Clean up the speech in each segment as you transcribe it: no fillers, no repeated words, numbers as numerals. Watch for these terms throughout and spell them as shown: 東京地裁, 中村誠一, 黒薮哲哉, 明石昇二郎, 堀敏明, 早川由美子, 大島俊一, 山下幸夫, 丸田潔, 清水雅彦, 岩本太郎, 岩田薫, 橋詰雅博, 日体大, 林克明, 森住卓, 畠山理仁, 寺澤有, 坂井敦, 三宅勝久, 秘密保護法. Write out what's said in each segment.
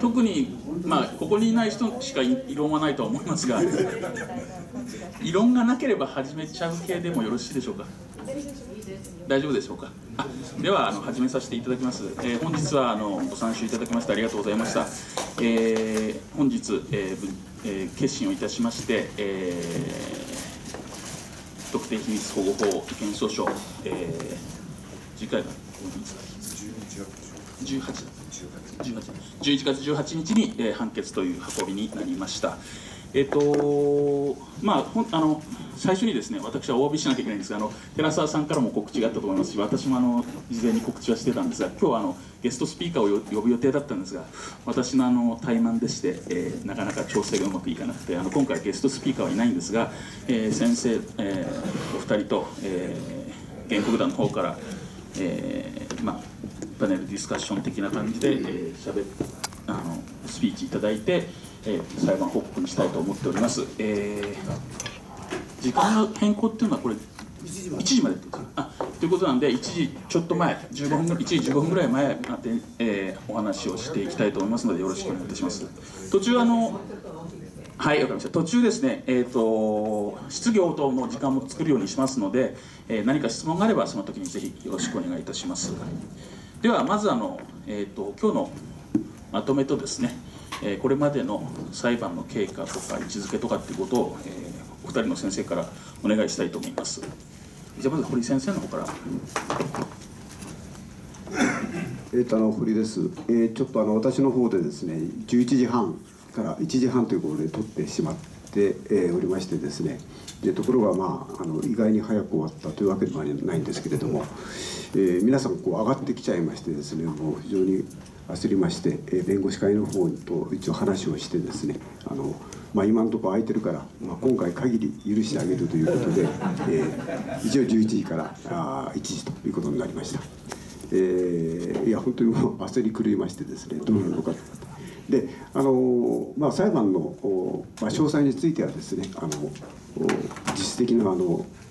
特に、まあ、ここにいない人しか異論はないとは思いますが異論がなければ始めちゃう系でもよろしいでしょうか。大丈夫でしょうか。では始めさせていただきます。本日はご参集いただきましてありがとうございました。本日、決心をいたしまして、特定秘密保護法意見訴訟、次回が11月18日に、判決という運びになりました。最初にですね、私はお詫びしなきゃいけないんですが、寺澤さんからも告知があったと思いますし、私も事前に告知はしてたんですが、今日はゲストスピーカーを呼ぶ予定だったんですが、私の怠慢でして、なかなか調整がうまくいかなくて、今回ゲストスピーカーはいないんですが、先生、お二人と、原告団の方から、パネルディスカッション的な感じで、スピーチいただいて、裁判報告にしたいと思っております。時間の変更っていうのはこれ1時までということなんで、1時ちょっと前、1時15分ぐらい前まで、お話をしていきたいと思いますのでよろしくお願いいたします。途中はい、わかりました。途中ですね、質疑応答の時間も作るようにしますので、何か質問があればその時にぜひよろしくお願いいたします。ではまず今日のまとめとですね、これまでの裁判の経過とか位置づけとかっていうことを、お二人の先生からお願いしたいと思います。じゃあまず堀先生の方から。堀です。ちょっと私の方でですね、11時半から1時半ということで取ってしまって、おりましてですね、でところが、意外に早く終わったというわけではないんですけれども、皆さんこう上がってきちゃいましてですね、もう非常に焦りまして、弁護士会の方と一応話をしてですね、今のところ空いてるから、今回限り許してあげるということで、一応11時から1時ということになりました。いや本当にもう焦り狂いましてですね、どうなるのかと。で裁判の、詳細についてはですね、実質的な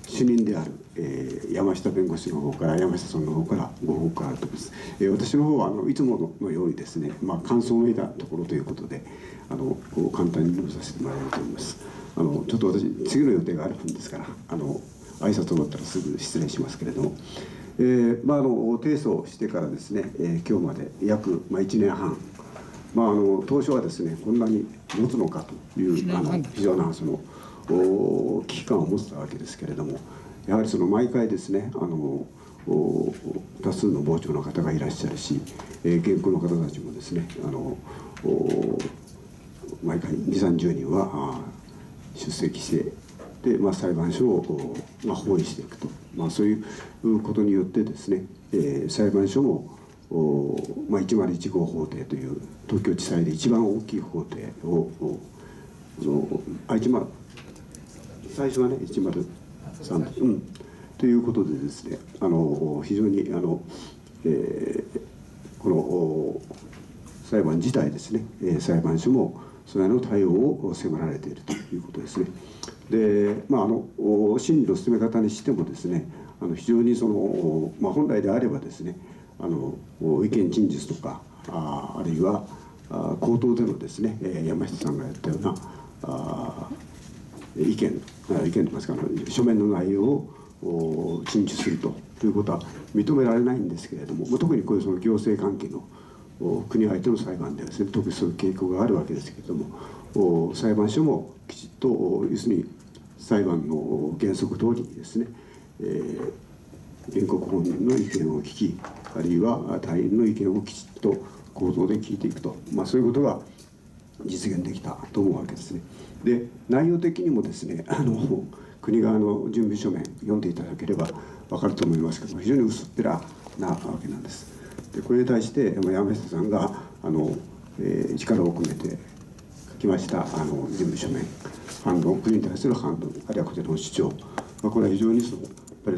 主任である、山下弁護士の方から、山下さんの方からご報告があると思います。私の方は、いつものようにですね、感想を得たところということで、簡単に述べさせてもらいたいと思います。ちょっと私、次の予定があるんですから、挨拶終わったらすぐ失礼しますけれども、提訴してからですね、今日まで約、1年半、当初はですね、こんなに持つのかという非常な危機感を持ってたわけですけれども、やはり毎回ですね、多数の傍聴の方がいらっしゃるし、原告の方たちもですね、毎回20〜30人は出席してで、裁判所を包囲していくと、そういうことによってですね、裁判所も101号法廷という東京地裁で一番大きい法廷を最初はね103、ということでですね、非常にこの裁判自体ですね、裁判所もそれの対応を迫られているということですね。で、審理の進め方にしてもですね、非常に本来であればですね、意見陳述とか あるいは口頭でのですね、山下さんがやったような意見といいますか、書面の内容を陳述するということは認められないんですけれども、特にこういう行政関係の国相手の裁判ではですね、特にそういう傾向があるわけですけれども、裁判所もきちっと要するに裁判の原則通りにですね、原告本人の意見を聞き、あるいは隊員の意見をきちっと口頭で聞いていくと、そういうことが実現できたと思うわけですね。で、内容的にもですね、国側の準備書面読んでいただければ分かると思いますけども、非常に薄っぺらなわけなんです。でこれに対して山下さんが力を込めて書きました準備書面、反論、国に対する反論、あるいはこちらの主張、これは非常にやっぱり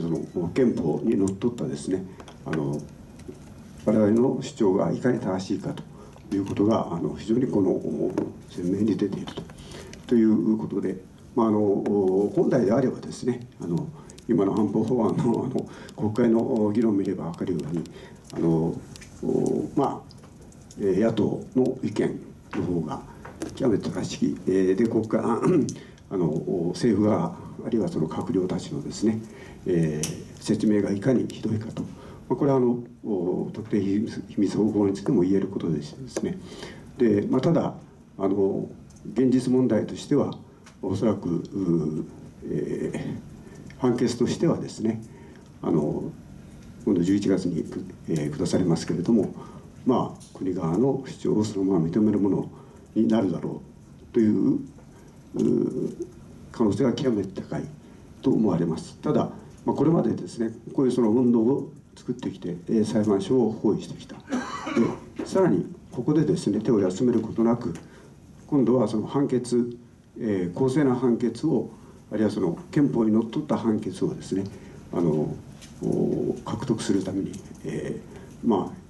憲法にのっとったですね、我々の主張がいかに正しいかということが非常に鮮明に出ているということで、本来であればですね、今の安保法案の国会の議論を見れば分かるように野党の意見の方が極めて正しい、で国家政府があるいはその閣僚たちのですね、説明がいかにひどいかと、これは特定秘密保護法についても言えることでしてですね、でただ現実問題としてはおそらく、判決としてはですね今度11月に、下されますけれども、国側の主張をそのまま認めるものになるだろうという可能性が極めて高いと思われます。ただ、これまでですねこういうその運動を作ってきて裁判所を包囲してきた。でさらにここでですね手を休めることなく今度はその判決、公正な判決をあるいはその憲法にのっとった判決をですね獲得するために、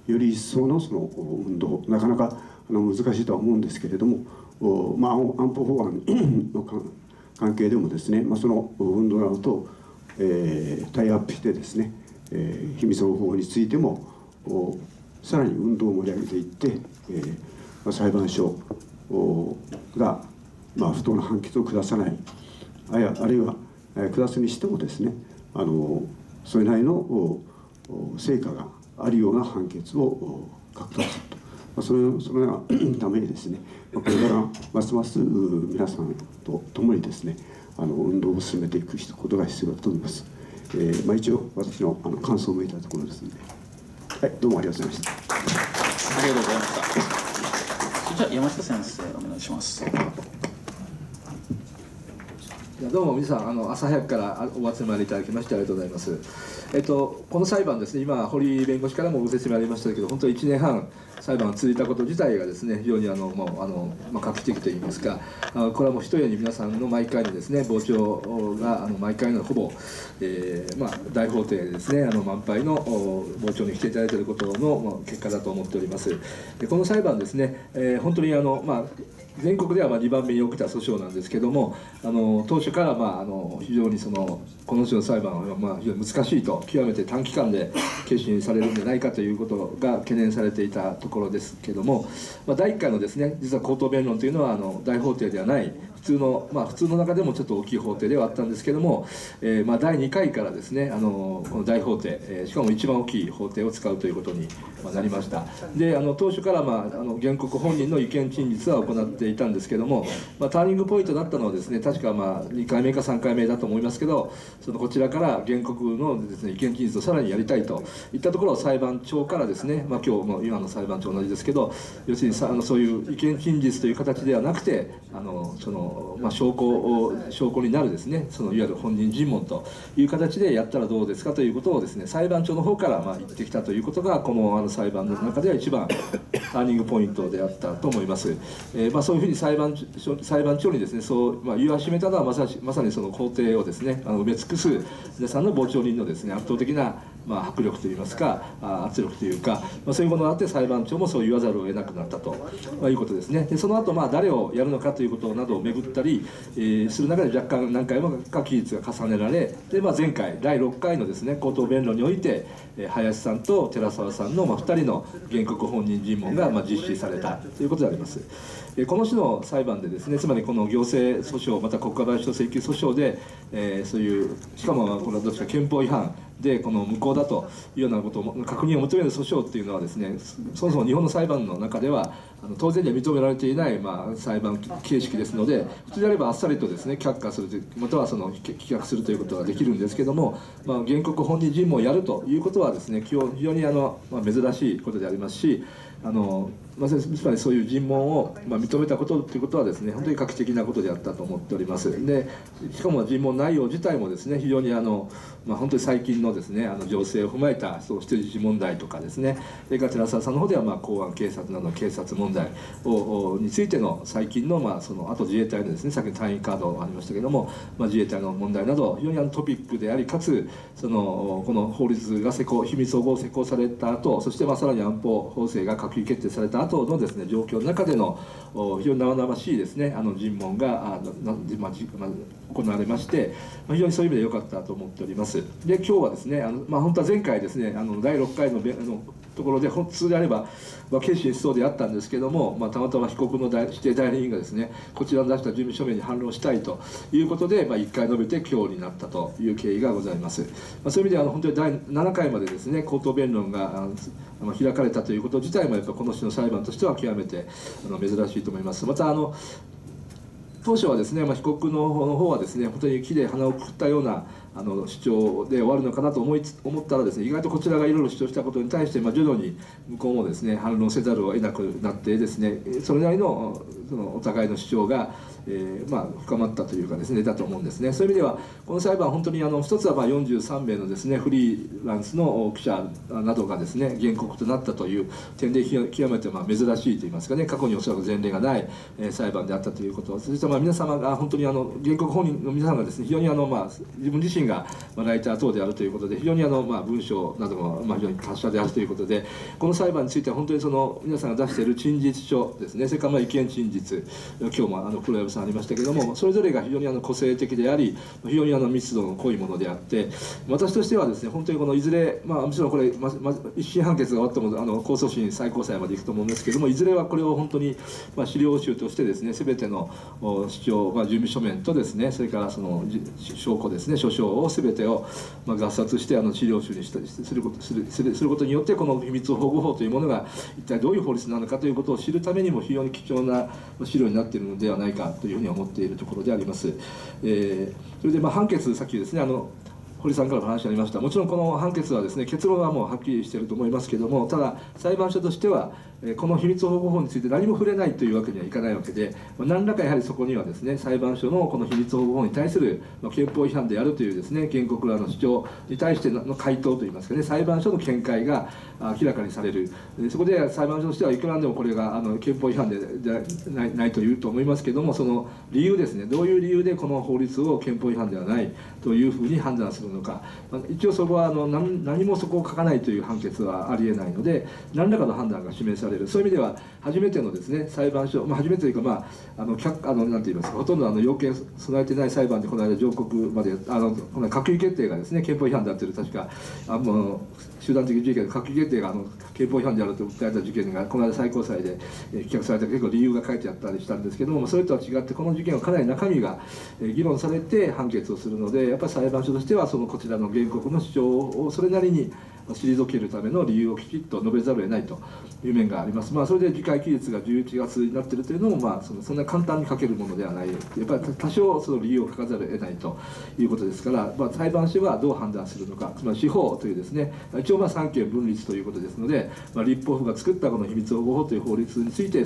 より一層のその運動なかなか難しいとは思うんですけれども、安保法案の関係でもですね、その運動などと、タイアップしてですね、秘密保護法についてもさらに運動を盛り上げていって、裁判所が、不当な判決を下さない、あるいは下すにしてもですねそれなりの成果があるような判決を獲得すると。それがためにですねこれからますます皆さんと共にですね運動を進めていくことが必要だと思います。一応私の感想を言ったところですので、どうもありがとうございました。ありがとうございました。じゃあ山下先生お願いします。どうも皆さん朝早くからお集まりいただきましてありがとうございます。この裁判ですね、今堀弁護士からもご説明ありましたけど、本当に1年半裁判が続いたこと自体がですね非常に画期的といいますか、これはもう一重に皆さんの毎回のですね傍聴が毎回のほぼ、大法廷でですね満杯の傍聴に来ていただいていることの結果だと思っております。でこの裁判ですね、本当に全国では2番目に起きた訴訟なんですけども、当初から非常にこの種の裁判は非常に難しいと、極めて短期間で結審されるんじゃないかということが懸念されていたところですけども、第1回のですね実は口頭弁論というのは大法廷ではない普通の中でもちょっと大きい法廷ではあったんですけども、第2回からですねこの大法廷、しかも一番大きい法廷を使うということになりました。で当初から、原告本人の意見陳述は行っていたんですけども、ターニングポイントだったのはですね確か2回目か3回目だと思いますけど、こちらから原告のですね意見陳述をさらにやりたいといったところを裁判長からですね、今日の今の裁判長同じですけど、要するにそういう意見陳述という形ではなくて証拠になるですねいわゆる本人尋問という形でやったらどうですかということをですね裁判長の方から言ってきたということがこの裁判の中では一番ターニングポイントであったと思います。そういうふうに裁判長にですね言わしめたのはまさにその法廷をですね埋め尽くす皆さんの傍聴人のですね圧倒的な迫力といいますか圧力というか、そういうものがあって裁判長もそう言わざるを得なくなったということですね。でその後誰をやるのかということなどを巡ったりする中で若干何回もか期日が重ねられ、で前回第6回のですね口頭弁論において林さんと寺澤さんの2人の原告本人尋問が実施されたということであります。この種の裁判でですね、つまりこの行政訴訟また国家賠償請求訴訟で、そういうしかもこれはどっちか憲法違反で無効だというようなことを確認を求める訴訟というのはですね、そもそも日本の裁判の中では当然には認められていない、裁判形式ですので、普通であればあっさりとですね却下するというまたは棄却するということができるんですけども、原告本人尋問をやるということはですね非常に珍しいことでありますし、つまりそういう尋問を認めたことということはですね本当に画期的なことであったと思っております。でしかも尋問内容自体もですね非常に本当に最近のですね情勢を踏まえた人質問題とかですね、それから寺澤さんの方では公安警察などの警察問題についての最近のあと自衛隊のですねさっきの隊員カードがありましたけども、自衛隊の問題など非常にトピックであり、かつこの法律が秘密保護法施行された後、そしてさらに安保法制が閣議決定された後のですね状況の中での非常に生々しいですね尋問が行われまして、非常にそういう意味で良かったと思っております。で今日はですね本当は前回ですね第6回のところで、普通であれば、まあ、決心しそうであったんですけども、まあ、たまたま被告の指定代理人がですね、こちらの出した準備書面に反論したいということで、まあ、1回述べて今日になったという経緯がございます。まあ、そういう意味では本当に第7回までですね、口頭弁論が開かれたということ自体もやっぱこの種の裁判としては極めて珍しいと思います。また当初はですね、まあ、被告の方はですね、本当に木で鼻をくくったような主張で終わるのかなと思ったらですね、意外とこちらがいろいろ主張したことに対して、まあ、徐々に向こうもですね、反論せざるを得なくなってですね、それなりの、お互いの主張が、まあ、深まったというかですね、だと思うんですね。そういう意味ではこの裁判は本当に一つはまあ43名のですね、フリーランスの記者などがですね、原告となったという点で極めてまあ珍しいと言いますかね、過去におそらく前例がない裁判であったということ、そしてまあ皆様が本当に原告本人の皆さんがですね、非常にまあ自分自身がライター等であるということで、非常にまあ文章などもまあ非常に達者であるということで、この裁判については本当に皆さんが出している陳述書ですね、それからまあ意見陳述、今日も黒藪さんありましたけれども、それぞれが非常に個性的であり、非常に密度の濃いものであって、私としてはですね、本当にこのいずれ、まあもちろんこれ、一審判決が終わっても控訴審最高裁までいくと思うんですけれども、いずれはこれを本当にまあ資料集としてですね、全ての主張、まあ、準備書面とですね、それからその証拠ですね、書を全てを合冊して資料集にしたりすることによって、この秘密保護法というものが一体どういう法律なのかということを知るためにも非常に貴重な資料になっているのではないかというふうに思っているところであります。それでまあ判決、さっきですね堀さんからの話がありました。もちろんこの判決はですね、結論はもうはっきりしていると思いますけども、ただ裁判所としてはこの秘密保護法について何も触れないというわけにはいかないわけで、何らかやはりそこにはですね、裁判所のこの秘密保護法に対する憲法違反であるというですね、原告らの主張に対しての回答といいますかね、裁判所の見解が明らかにされる。そこで裁判所としてはいくらでもこれが憲法違反でないというと思いますけども、その理由ですね、どういう理由でこの法律を憲法違反ではないというふうに判断するのか。一応そこは何もそこを書かないという判決はありえないので、何らかの判断が示される。そういう意味では初めてのですね、裁判所、まあ、初めてというか、まあ、なんて言いますか、ほとんど要件備えてない裁判で、この間上告までこの閣議決定がですね、憲法違反だという、確か集団的自衛権の閣議決定が憲法違反であると訴えた事件がこの間最高裁で棄却された。結構理由が書いてあったりしたんですけども、それとは違ってこの事件はかなり中身が議論されて判決をするので、やっぱり裁判所としてはそのこちらの原告の主張をそれなりに退けるための理由をきちっと述べざるを得ないという面があります。まあ、それで議会期日が11月になっているというのも、まあ、そんな簡単に書けるものではない、やっぱり多少その理由を書かざるを得ないということですから、まあ、裁判所はどう判断するのか、つまり司法というですね、一応まあ三権分立ということですので、まあ、立法府が作ったこの秘密保護法という法律について、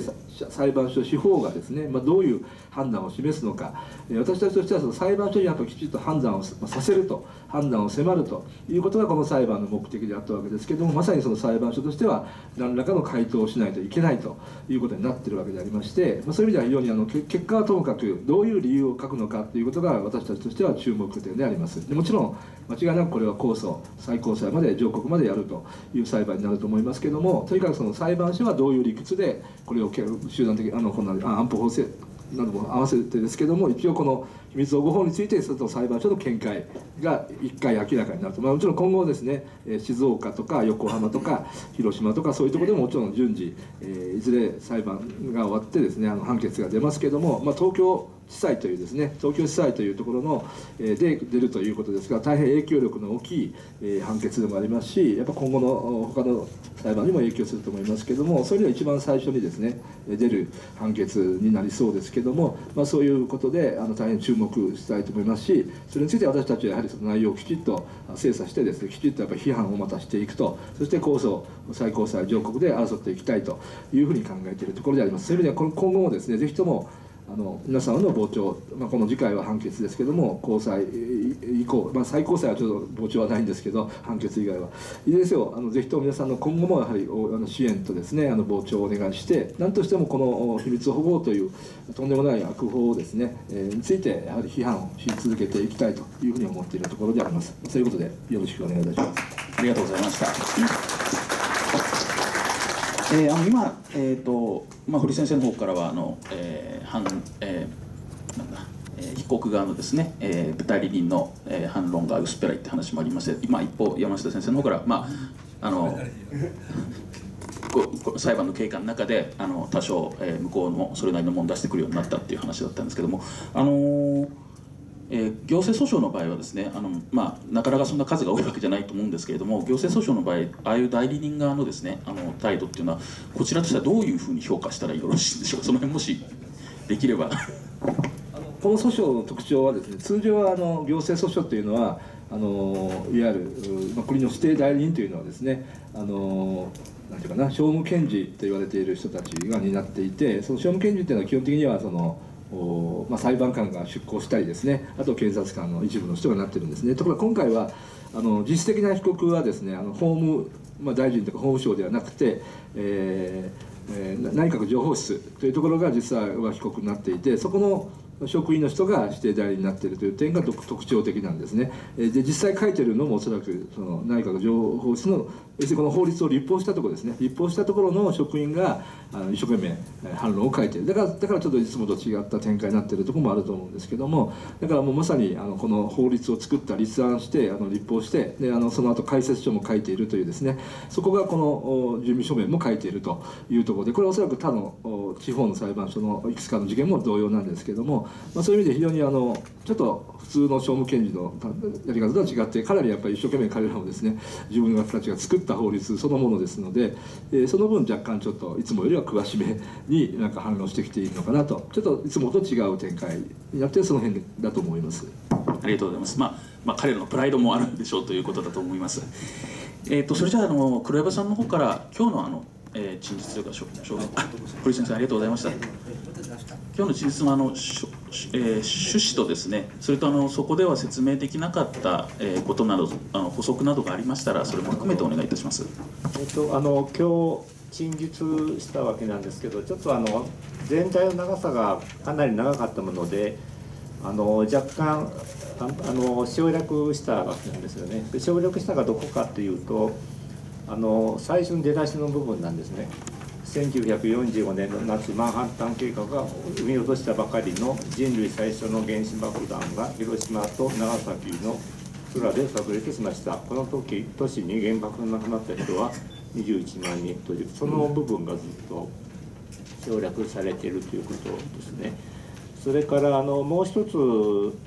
裁判所、司法がですね、まあ、どういう判断を示すのか、私たちとしてはその裁判所にやっぱりきちっと判断をさせると、判断を迫るということがこの裁判の目的であったわけですけれども、まさにその裁判所としては何らかの回答をしないといけないということになっているわけでありまして、まあ、そういう意味では非常に結果はともかくどういう理由を書くのかということが私たちとしては注目点であります。でもちろん間違いなくこれは控訴、最高裁まで、上告までやるという裁判になると思いますけれども、とにかくその裁判所はどういう理屈でこれを集団的こんな安保法制なども合わせてですけども、一応この秘密保護法について裁判所の見解が1回明らかになると、まあ、もちろん今後ですね、静岡とか横浜とか広島とかそういうところでももちろん順次、いずれ裁判が終わってですね、判決が出ますけども、まあ、東京地裁というですね、東京地裁というところので出るということですから、大変影響力の大きい判決でもありますし、やっぱ今後の他の裁判にも影響すると思いますけども、それでは一番最初にですね出る判決になりそうですけども、まあ、そういうことで大変注目したいと思いますし、それについて私たちはやはりその内容をきちっと精査してですね、きちっとやっぱり批判をまたしていくと、そして控訴、最高裁、上告で争っていきたいというふうに考えているところであります。そういう意味では今後もですね、ぜひとも皆さんの傍聴、まあ、この次回は判決ですけども、高裁以降、まあ、最高裁はちょっと傍聴はないんですけど、判決以外はいずれにせよぜひとも皆さんの今後もやはり支援とですね傍聴をお願いして、何としてもこの秘密保護というとんでもない悪法をですね、についてやはり批判をし続けていきたいというふうに思っているところであります。そういうことでよろしくお願いいたします。ありがとうございました。今、まあ、堀先生の方からは被告側のですね、代理人の、反論が薄っぺらいって話もありまして、今一方山下先生の方からまあ裁判の経過の中で多少、向こうのそれなりのものを出してくるようになったっていう話だったんですけども、行政訴訟の場合はですね、なかなかそんな数が多いわけじゃないと思うんですけれども、行政訴訟の場合、ああいう代理人側のですね、態度っていうのはこちらとしてはどういうふうに評価したらよろしいんでしょうか。その辺もしできればこの訴訟の特徴はですね、通常は行政訴訟というのはいわゆる国の指定代理人というのはですね、なんていうかな、商務検事と言われている人たちが担っていて、その商務検事というのは基本的には裁判官が出向したりですね、あと検察官の一部の人がなってるんですね。ところが今回は実質的な被告はですね、法務、大臣とか法務省ではなくて、内閣情報室というところが実際は被告になっていて、そこの職員の人が指定代理になっているという点が特徴的なんですね。で、実際書いてるのもおそらくその内閣情報室の、要するにこの法律を立法したところですね、立法したところの職員が一生懸命反論を書いている。だからちょっといつもと違った展開になっているところもあると思うんですけども、だからもうまさにこの法律を作った、立案して立法して、でその後解説書も書いているというですね、そこがこの準備書面も書いているというところで、これはおそらく他の地方の裁判所のいくつかの事件も同様なんですけども、そういう意味で非常にちょっと普通の商務検事のやり方とは違って、かなりやっぱり一生懸命彼らもですね、自分たちが作った法律そのものですので、その分若干ちょっといつもよりは詳しめになんか反論してきているのかなと、ちょっといつもと違う展開になって、その辺だと思います。ありがとうございます。彼らのプライドもあるんでしょうということだと思います。それじゃあ黒岩さんの方から今日の陳述というか堀先生、ありがとうございました。今日の陳述の趣旨とですね、それとそこでは説明できなかったことなど、補足などがありましたら、それも含めてお願いいたします。今日陳述したわけなんですけど、ちょっと全体の長さがかなり長かったもので、若干省略したわけなんですよね。で、省略したがどこかというと、最初の出だしの部分なんですね。1945年の夏、マンハッタン計画が生み落としたばかりの人類最初の原子爆弾が広島と長崎の空で炸裂しました。この時、都市に原爆が亡くなった人は21万人という、その部分がずっと省略されているということですね。それからもう一つ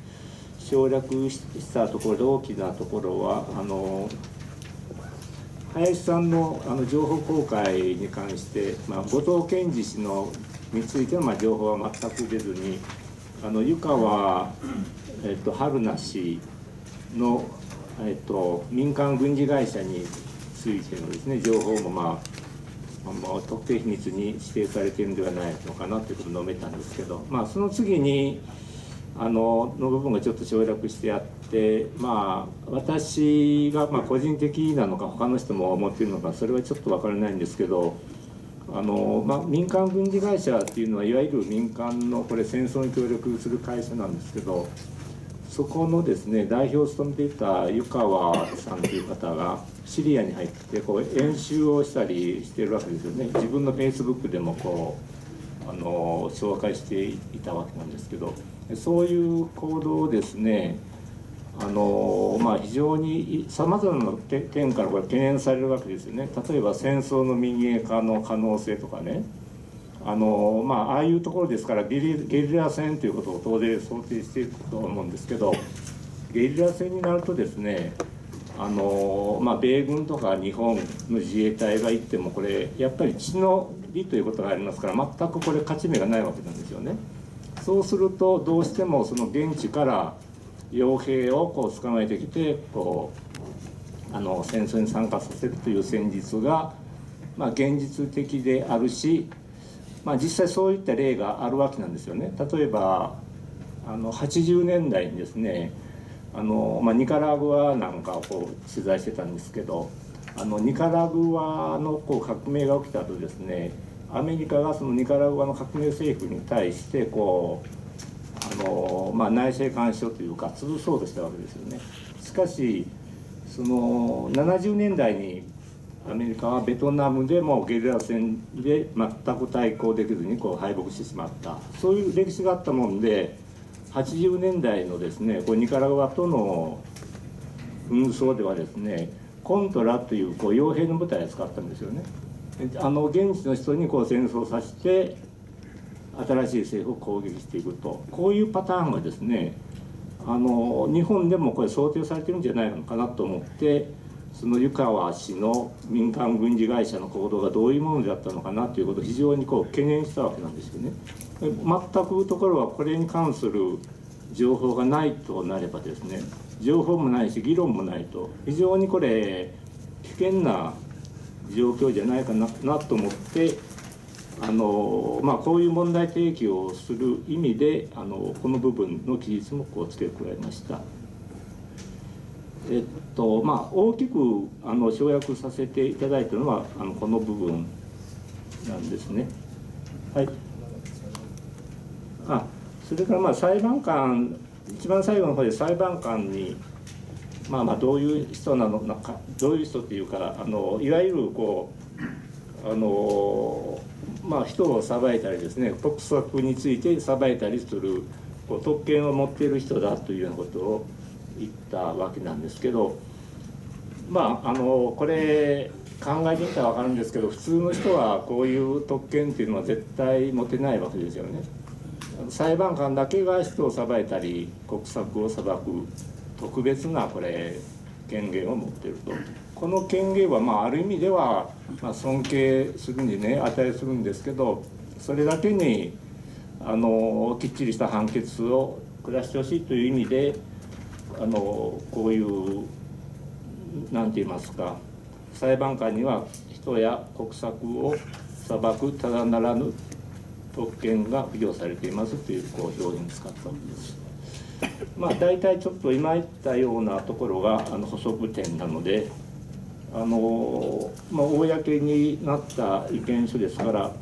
省略したところで大きなところは、林さんの情報公開に関して、後藤健二氏についての情報は全く出ずに、湯川春菜氏の、民間軍事会社についてのですね、情報も特定秘密に指定されているのではないのかなということを述べたんですけど、その次にの部分がちょっと省略してあって、私が個人的なのか他の人も思っているのか、それはちょっと分からないんですけど、民間軍事会社っていうのは、いわゆる民間のこれ戦争に協力する会社なんですけど、そこのですね、代表を務めていた湯川さんという方がシリアに入ってこう演習をしたりしているわけですよね。自分のフェイスブックでもこう紹介していたわけなんですけど。そういう行動をですね、非常にさまざまな点からこれ懸念されるわけですよね。例えば戦争の民営化の可能性とかね、ああいうところですから、ゲリラ戦ということを当然想定していくと思うんですけど、ゲリラ戦になるとですね、米軍とか日本の自衛隊が行っても、これやっぱり血の利ということがありますから、全くこれ勝ち目がないわけなんですよね。そうするとどうしてもその現地から傭兵をこう捕まえてきて戦争に参加させるという戦術が現実的であるし、実際そういった例があるわけなんですよね。例えば80年代にですね、ニカラグアなんかをこう取材してたんですけど、ニカラグアのこう革命が起きた後ですね、アメリカがそのニカラグアの革命政府に対して内政干渉というか潰そうとしたわけですよね。しかしその70年代にアメリカはベトナムでもゲリラ戦で全く対抗できずに敗北してしまった、そういう歴史があったもんで、80年代のですね、ニカラグアとの紛争ではですね、コントラという傭兵の部隊を使ったんですよね。現地の人にこう戦争させて新しい政府を攻撃していくと、こういうパターンがですね日本でもこれ想定されてるんじゃないのかなと思って、その湯川氏の民間軍事会社の行動がどういうものだったのかなということを非常にこう懸念したわけなんですよね。全くところはこれに関する情報がないとなればですね、情報もないし議論もないと、非常にこれ危険な状況じゃないかなと思って、こういう問題提起をする意味でこの部分の記述もこう付け加えました。大きく省略させていただいたのはこの部分なんですね。はい、それから裁判官、一番最後の方で裁判官にどういう人なのか、どういう人っていうかいわゆるこう人を裁いたりですね、特策について裁いたりするこう特権を持っている人だというようなことを言ったわけなんですけど、これ考えてみたら分かるんですけど、普通の人はこういう特権っていうのは絶対持てないわけですよね。裁判官だけが人を裁いたり国策を裁く特別なこれ権限を持っていると。この権限はある意味では尊敬するにね値するんですけど、それだけにきっちりした判決を下してほしいという意味でこういう何て言いますか、裁判官には人や国策を裁くただならぬ特権が付与されていますというこう表現を使ったわけです。大体ちょっと今言ったようなところが補足点なので、公になった意見書ですから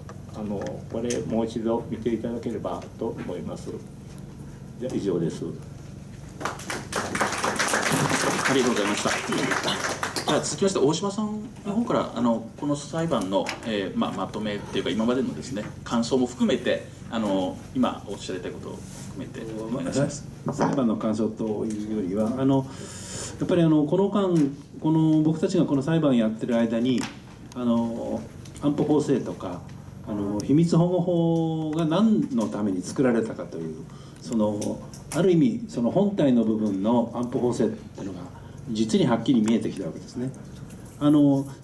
これもう一度見ていただければと思います。じゃ以上です。ありがとうございました。じゃあ続きまして大島さんの方からこの裁判の、まとめっていうか今までのですね感想も含めて今おっしゃりたいことを含めてお願いします。裁判の感想というよりはやっぱり僕たちがこの裁判をやってる間に安保法制とか秘密保護法が何のために作られたかという、ある意味その本体の部分の安保法制っていうのが実にはっきり見えてきたわけですね。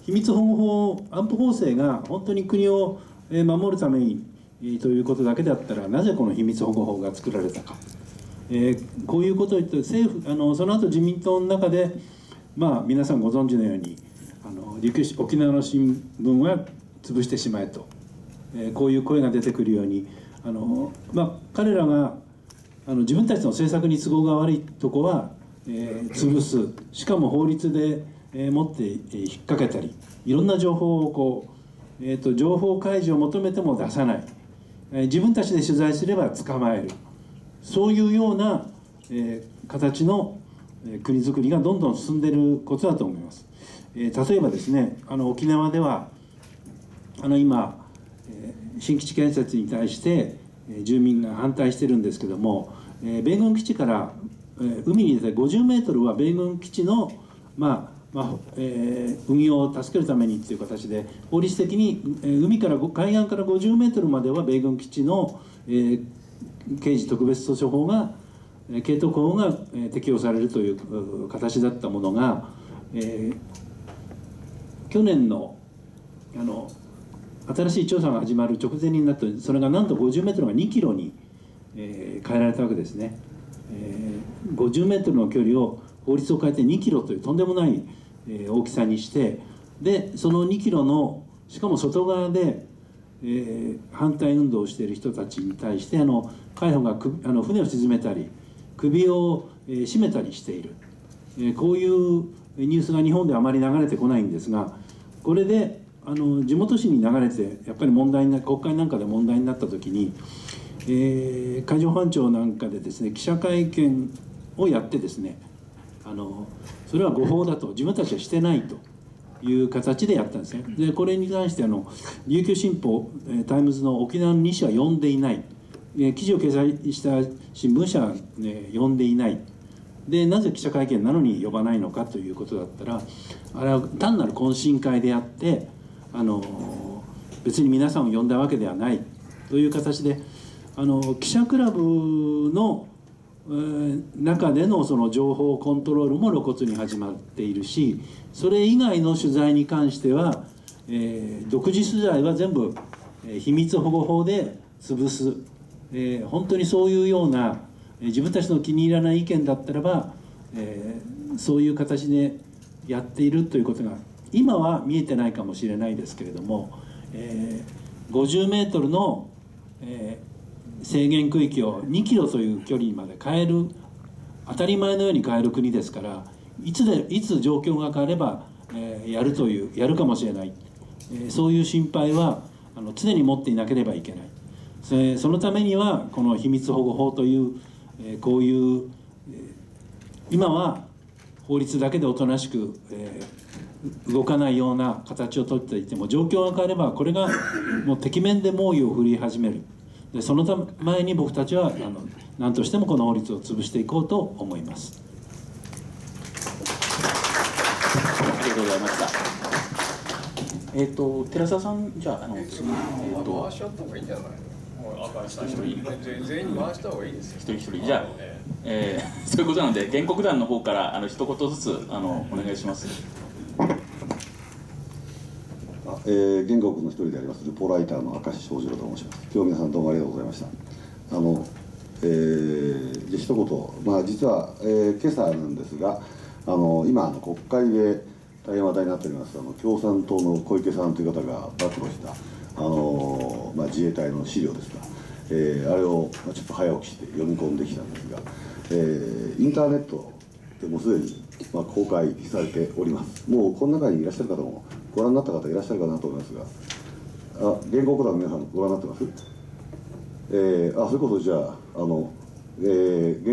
秘密保護法、安保法制が本当に国を守るためにということだけだったら、なぜこの秘密保護法が作られたか、こういうことを言って政府その後自民党の中で皆さんご存知のように沖縄の新聞は潰してしまえと、こういう声が出てくるように彼らが自分たちの政策に都合が悪いとこは、潰す、しかも法律で、持って、引っ掛けたり、いろんな情報を情報開示を求めても出さない、自分たちで取材すれば捕まえる、そういうような、形の国づくりがどんどん進んでることだと思います。例えばですね沖縄では今、新基地建設に対して住民が反対してるんですけども、米軍基地から海に出て50メートルは米軍基地の運用を助けるためにっていう形で、法律的に海岸から50メートルまでは米軍基地の刑事特別訴訟法が警督法が適用されるという形だったものが、去年の新しい調査が始まる直前になって、それがなんと50メートルが2キロに変えられたわけですね。50メートルの距離を法律を変えて2キロというとんでもない大きさにして、でその2キロのしかも外側で反対運動をしている人たちに対して海保が船を沈めたり首を絞めたりしている、こういうニュースが日本ではあまり流れてこないんですが、これで地元紙に流れてやっぱり国会なんかで問題になった時に、海上保安庁なんかでですね記者会見をやってですねそれは誤報だと、自分たちはしてないという形でやったんですね。でこれに対して琉球新報、タイムズの沖縄の2紙は呼んでいない、記事を掲載した新聞社は、呼んでいない、でなぜ記者会見なのに呼ばないのかということだったら、あれは単なる懇親会であって別に皆さんを呼んだわけではないという形で、記者クラブの中でのその情報コントロールも露骨に始まっているし、それ以外の取材に関しては、独自取材は全部秘密保護法で潰す、本当にそういうような自分たちの気に入らない意見だったらば、そういう形でやっているということが今は見えてないかもしれないですけれども、50メートルの、制限区域を2キロという距離まで変える、当たり前のように変える国ですから、いつ状況が変われば、やるかもしれない、そういう心配は常に持っていなければいけない。そのためにはこの秘密保護法という、こういう、今は法律だけでおとなしく、動かないような形をとっていても、状況が変わればこれがもうてきめんで猛威を振り始める。でそのために僕たちは何としてもこの法律を潰していこうと思います。ありがとうございました。寺澤さん、じゃあ次回しあった方がいいんじゃないの？回した人全員回した方がいいですよ。一人一人じゃあ、そういうことなので原告団の方から一言ずつお願いします。原告の一人でありますルポライターの明石翔士郎と申します。今日皆さんどうもありがとうございました。じゃあ一言、実は、今朝なんですが、今国会で大変話題になっております共産党の小池さんという方が暴露した自衛隊の資料ですか、あれをちょっと早起きして読み込んできたんですが、インターネットでもうすでに公開されております。もうこの中にいらっしゃる方もご覧になった方いらっしゃるかなと思いますが、原告団の皆さんご覧になってます？それこそじゃあ、原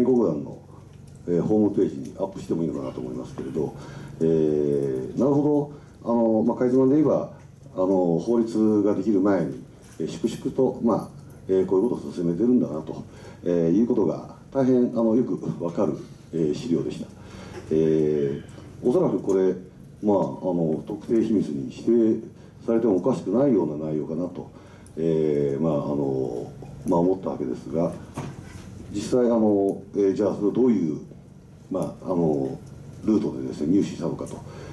告団の、ホームページにアップしてもいいのかなと思いますけれど、なるほど、かいつまんで言えば法律ができる前に、粛々と、こういうことを進めてるんだなと、いうことが大変よく分かる、資料でした。おそらくこれ特定秘密に指定されてもおかしくないような内容かなと、思ったわけですが、実際じゃあそれをどういう、ルートでですね入手したのか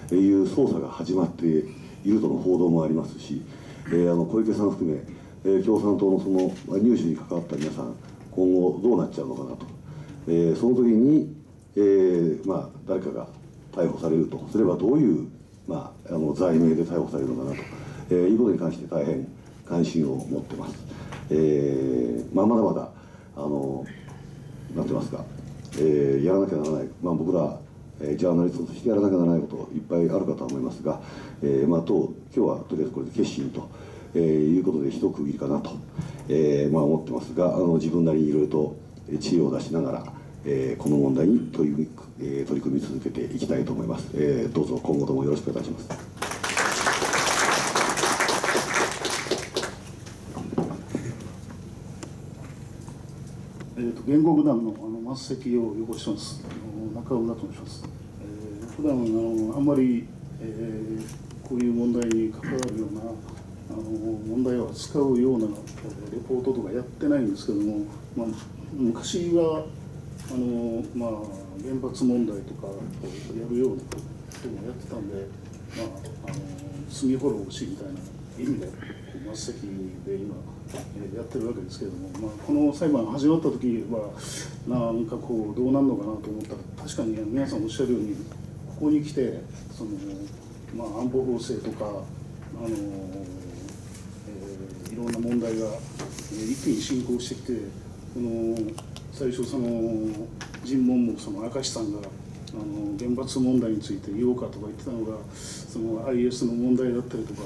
という捜査が始まっているとの報道もありますし、小池さん含め、共産党の入手に関わった皆さん今後どうなっちゃうのかなと、その時に、誰かが逮捕されるとすればどういう、罪名で逮捕されるのかなと、いうことに関して大変関心を持ってます。まだまだなんて言いますか、やらなきゃならない、僕ら、ジャーナリストとしてやらなきゃならないこといっぱいあるかとは思いますが、今日はとりあえずこれで決心と、いうことで一区切りかなと、思ってますが、自分なりにいろいろと知恵を出しながら、この問題に取り組み続けていきたいと思います。どうぞ今後ともよろしくお願いします。原告団の末席を横してます。中浦と申します。普段あんまり、こういう問題に関わるような問題を扱うようなレポートとかやってないんですけども、昔は原発問題とかやるようなこともやってたんで、罪滅ぼしみたいな意味で末席で今やってるわけですけれども、この裁判始まった時はなんかこうどうなるのかなと思ったら、確かに皆さんおっしゃるようにここに来て安保法制とかいろんな問題が一気に進行してきて、最初尋問も明石さんが原発問題について言おうかとか言ってたのが、IS の問題だったりとか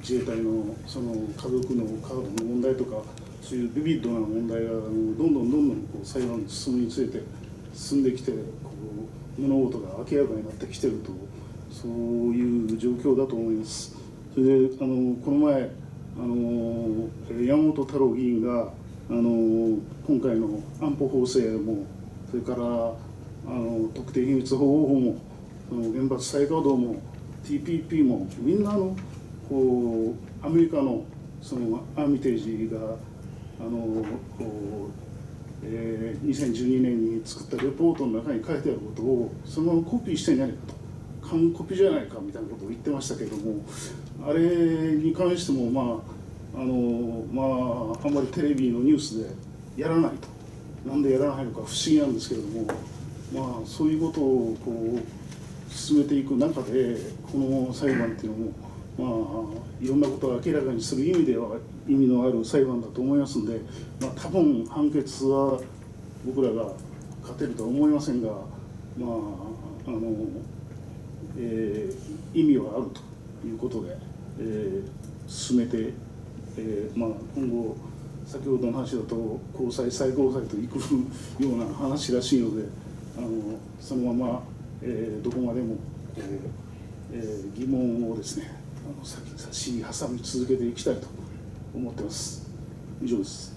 自衛隊の家族のカードの問題とか、そういうビビッドな問題がどんどん裁判進むにつれて進んできて、物事が明らかになってきてると、そういう状況だと思います。それでこの前山本太郎議員が今回の安保法制も、それから特定秘密保護法も、原発再稼働も、TPP もみんなこうアメリカのそのアーミテージが2012年に作ったレポートの中に書いてあることをそのままコピーしてんじゃないかと、完コピじゃないかみたいなことを言ってましたけども、あれに関してもまああんまりテレビのニュースでやらないと、なんでやらないのか不思議なんですけれども、まあそういうことをこう進めていく中でこの裁判っていうのもまあいろんなことを明らかにする意味では意味のある裁判だと思いますんで、まあ多分判決は僕らが勝てるとは思いませんが、まあ意味はあるということで、進めて、まあ今後先ほどの話だと高裁最高裁といくような話らしいので、そのまま、どこまでも、疑問をですね差し挟み続けていきたいと思ってます。以上です。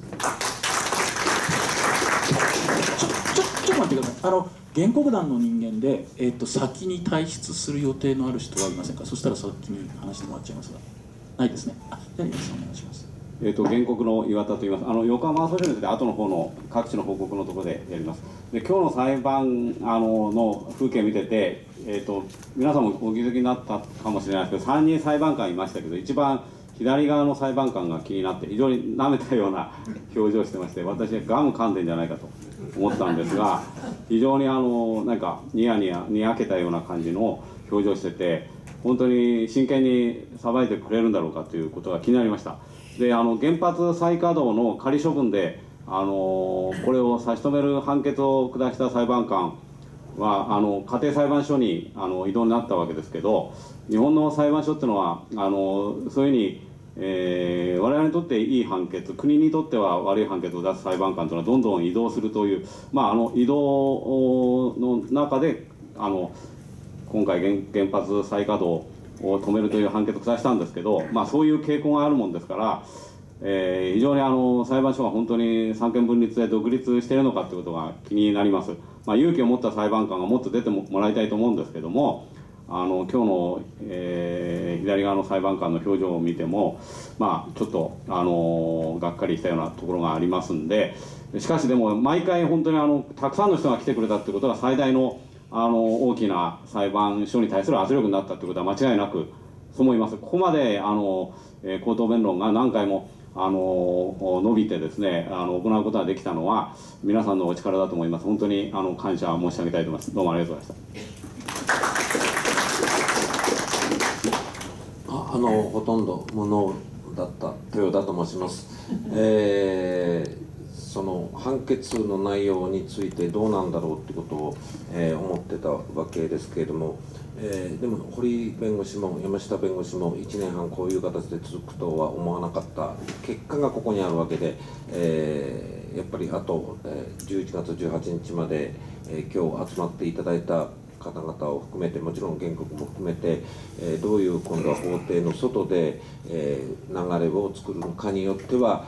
ちょっと待ってください。原告団の人間で、先に退出する予定のある人はいませんか？そしたら先に話してもらっちゃいますが。ないですね。じゃあ皆さんお願いします。原告の岩田と言います。横浜訴訟について後の方の各地の報告のところでやります。で、今日の裁判の風景見てて、皆さんもお気づきになったかもしれないですけど、3人裁判官いましたけど、一番左側の裁判官が気になって非常に舐めたような表情をしてまして、私はガム噛んでんじゃないかと思ったんですが、非常になんかニヤけたような感じの表情をしてて、本当に真剣に裁いてくれるんだろうかということが気になりました。で、原発再稼働の仮処分で、これを差し止める判決を下した裁判官は家庭裁判所に異動になったわけですけど、日本の裁判所っていうのはそういうふうに、我々にとっていい判決、国にとっては悪い判決を出す裁判官というのはどんどん移動するという、まあ、移動の中で今回原発再稼働を止めるという判決を下したんですけど、まあ、そういう傾向があるもんですから、非常に裁判所は本当に三権分立で独立しているのかということが気になります。まあ、勇気を持った裁判官がもっと出てもらいたいと思うんですけども、今日の、左側の裁判官の表情を見ても、まあ、ちょっと、がっかりしたようなところがありますんで、しかしでも毎回本当にたくさんの人が来てくれたということが最大の、大きな裁判所に対する圧力になったということは間違いなくそう思います。ここまで口頭弁論が何回も伸びてですね、行うことができたのは皆さんのお力だと思います。本当に感謝申し上げたいと思います。どうもありがとうございました。ほとんど無能だった豊田と申します。その判決の内容についてどうなんだろうってことを、思ってたわけですけれども、でも堀弁護士も山下弁護士も1年半こういう形で続くとは思わなかった結果がここにあるわけで、やっぱりあと、11月18日まで、今日集まっていただいた方々を含めて、もちろん原告も含めて、どういう今度は法廷の外で、流れを作るのかによっては、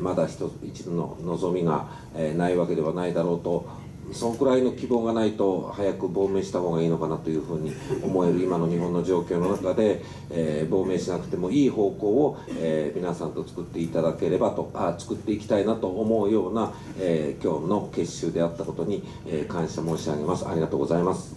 まだ一度の望みが、ないわけではないだろうと、そのくらいの希望がないと早く亡命した方がいいのかなというふうに思える今の日本の状況の中で、亡命しなくてもいい方向を、皆さんと作っていただければと、作っていきたいなと思うような、今日の結集であったことに、感謝申し上げます。ありがとうございます。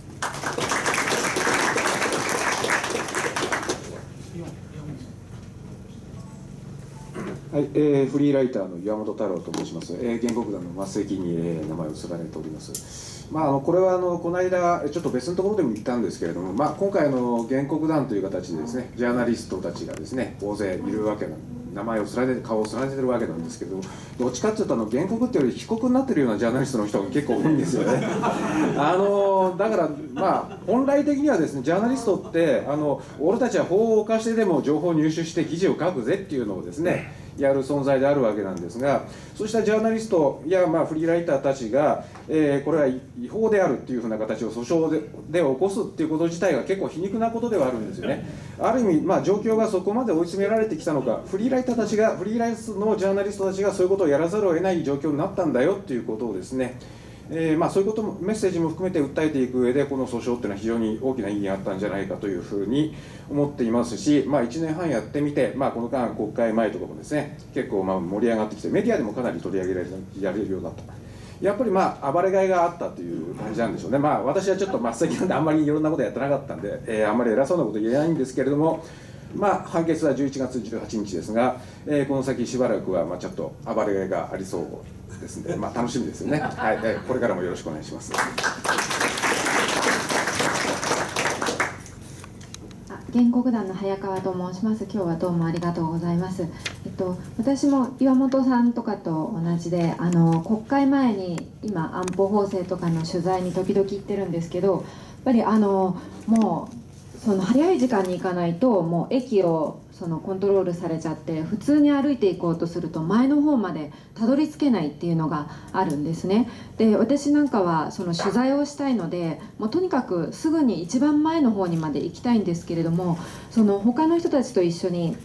はい、フリーライターの岩本太郎と申します。原告団の末席に、名前を連ねております。まあ、これはこの間ちょっと別のところでも言ったんですけれども、まあ、今回原告団という形でですね、ジャーナリストたちがですね大勢いるわけなんです。名前を連ねて顔を連ねてるわけなんですけど、どっちかっていうと原告っていうより被告になってるようなジャーナリストの人が結構多いんですよね。だからまあ本来的にはですね、ジャーナリストって俺たちは法を犯してでも情報を入手して記事を書くぜっていうのをですねやる存在であるわけなんですが、そうしたジャーナリストやまあフリーライターたちが、これは違法であるっていうふうな形を訴訟 で起こすっていうこと自体が結構皮肉なことではあるんですよね。ある意味まあ状況がそこまで追い詰められてきたのか、フリーライターのジャーナリストたちがそういうことをやらざるを得ない状況になったんだよっていうことをですね、そういうこともメッセージも含めて訴えていく上でこの訴訟というのは非常に大きな意義があったんじゃないかというふうに思っていますし、1年半やってみて、この間国会前とかもですね結構盛り上がってきてメディアでもかなり取り上げられるようになった。やっぱり暴れがいがあったという感じなんでしょうね。私はちょっと末席なんであんまりいろんなことやってなかったんで、あんまり偉そうなこと言えないんですけれども、判決は11月18日ですが、この先しばらくはちょっと暴れがいがありそうですので、楽しみですよね。はい、これからもよろしくお願いします。原告団の早川と申します。今日はどうもありがとうございます。私も岩本さんとかと同じで、国会前に今安保法制とかの取材に時々行ってるんですけど、やっぱりもうその早い時間に行かないともう駅をそのコントロールされちゃって、普通に歩いていこうとすると前の方までたどり着けないっていうのがあるんですね。で、私なんかはその取材をしたいので、もうとにかくすぐに一番前の方にまで行きたいんですけれども、その他の人たちと一緒に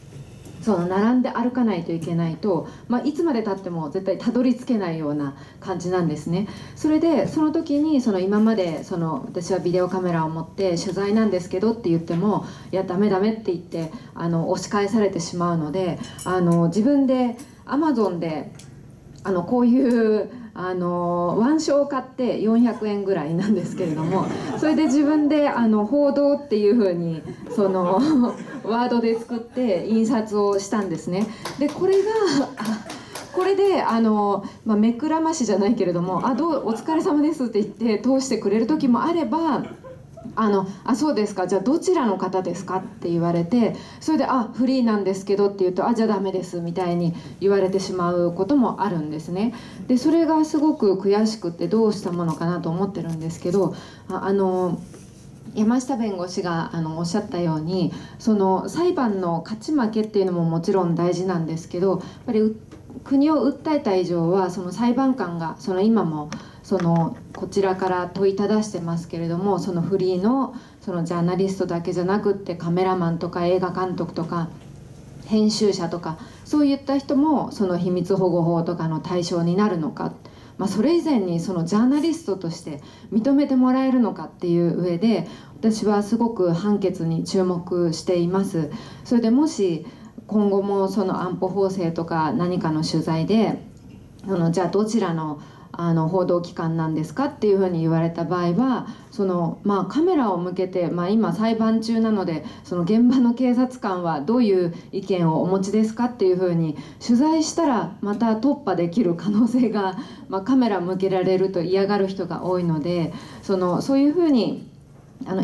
その並んで歩かないといけないと、いつまでたっても絶対たどり着けないような感じなんですね。それでその時に今まで私はビデオカメラを持って取材なんですけどって言っても、いやダメダメって言って押し返されてしまうので、自分でAmazonでこういう腕章を買って400円ぐらいなんですけれども、それで自分で報道っていう風にワードで作って印刷をしたんですね。でこれで目くらましじゃないけれども、お疲れ様ですって言って通してくれる時もあれば、そうですか、じゃあどちらの方ですかって言われて、それでフリーなんですけどって言うと、じゃあダメですみたいに言われてしまうこともあるんですね。でそれがすごく悔しくてどうしたものかなと思ってるんですけど、山下弁護士がおっしゃったように、その裁判の勝ち負けっていうのももちろん大事なんですけど、やっぱり国を訴えた以上はその裁判官が今もこちらから問いただしてますけれども、フリーの、ジャーナリストだけじゃなくってカメラマンとか映画監督とか編集者とかそういった人も秘密保護法とかの対象になるのか、それ以前にジャーナリストとして認めてもらえるのかっていう上で、私はすごく判決に注目しています。それでもし今後も安保法制とか何かの取材でじゃあどちらの報道機関なんですかっていうふうに言われた場合は、カメラを向けて、今裁判中なので現場の警察官はどういう意見をお持ちですかっていうふうに取材したらまた突破できる可能性が、カメラ向けられると嫌がる人が多いので、そういうふうに。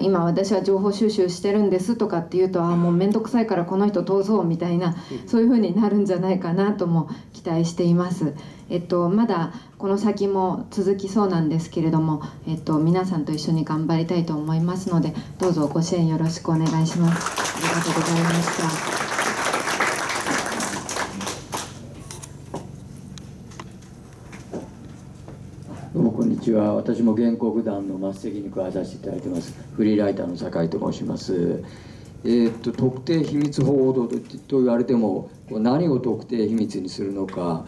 今私は情報収集してるんですとかって言うと、もう面倒くさいからこの人通そうみたいな、そういう風になるんじゃないかなとも期待しています。まだこの先も続きそうなんですけれども、皆さんと一緒に頑張りたいと思いますので、どうぞご支援よろしくお願いします。ありがとうございました。私も原告団の末席に加えさせていただいてます、フリーライターの酒井と申します。特定秘密報道と言われても、何を特定秘密にするのか、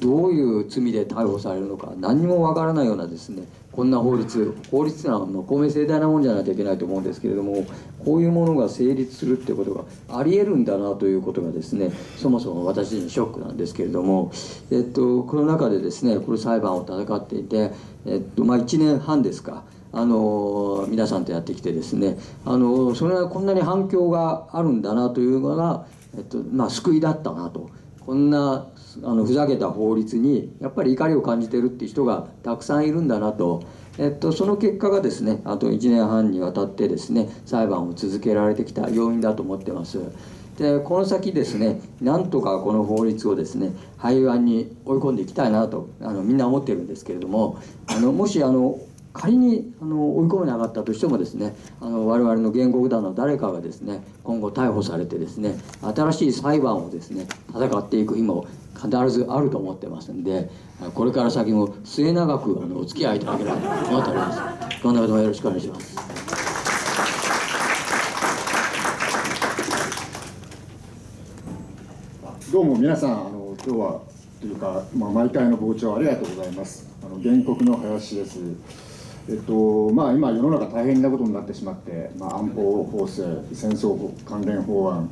どういう罪で逮捕されるのか、何もわからないようなですね、こんな法律は公明正大なもんじゃないといけないと思うんですけれども、こういうものが成立するってことがありえるんだなということがですね、そもそも私にショックなんですけれども、この中でですね、これ裁判を戦っていて、1年半ですか、皆さんとやってきてですね、それがこんなに反響があるんだなというのが、救いだったなと。こんなふざけた法律にやっぱり怒りを感じているっていう人がたくさんいるんだなと、その結果がですね、あと1年半にわたってですね、裁判を続けられてきた要因だと思ってます。でこの先ですね、なんとかこの法律をですね、廃案に追い込んでいきたいなとみんな思ってるんですけれども、もし仮に追い込めなかったとしてもですね、我々の原告団の誰かがですね、今後逮捕されてですね、新しい裁判をですね、戦っていく日も必ずあると思ってますんで、これから先も末永くお付き合いいただければと思っております。今度もよろしくお願いします。どうも皆さん、今日はというか、まあ、毎回の傍聴ありがとうございます。原告の林です。今世の中大変なことになってしまって、安保法制、戦争関連法案、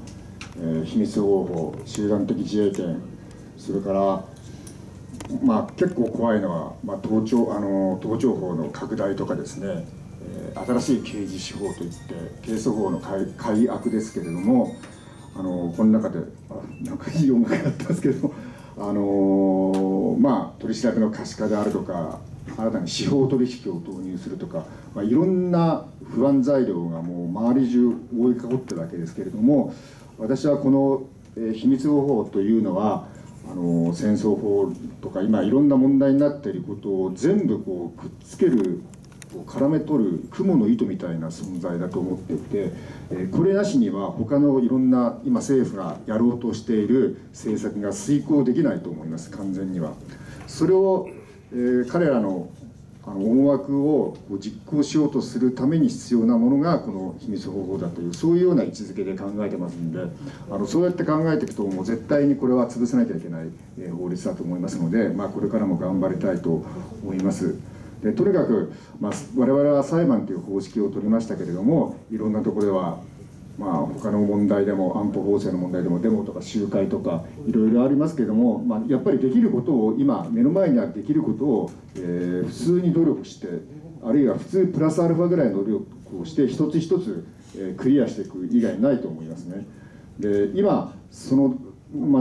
秘密保護法、集団的自衛権、それから、結構怖いのは、盗聴法の拡大とかですね、新しい刑事司法といって刑訴法の改悪ですけれども、この中でなんかいい音楽だったんですけど、取り調べの可視化であるとか、新たに司法取引を導入するとか、いろんな不安材料がもう周り中覆いかぶってるわけですけれども、私はこの、秘密保護法というのは戦争法とか今いろんな問題になっていることを全部こうくっつける、絡め取る蜘蛛の糸みたいな存在だと思っていて、これなしには他のいろんな今政府がやろうとしている政策が遂行できないと思います。完全にはそれを、彼らの思惑を実行しようとするために必要なものがこの秘密保護だという、そういうような位置づけで考えてますんで、そうやって考えていくともう絶対にこれは潰さなきゃいけない法律だと思いますので、これからも頑張りたいと思います。でとにかく、我々は裁判という方式を取りましたけれども、いろんなところでは、他の問題でも安保法制の問題でもデモとか集会とかいろいろありますけれども、やっぱりできることを今目の前にはできることを、普通に努力して、あるいは普通プラスアルファぐらいの努力をして一つ一つ、クリアしていく以外ないと思いますね。で今その、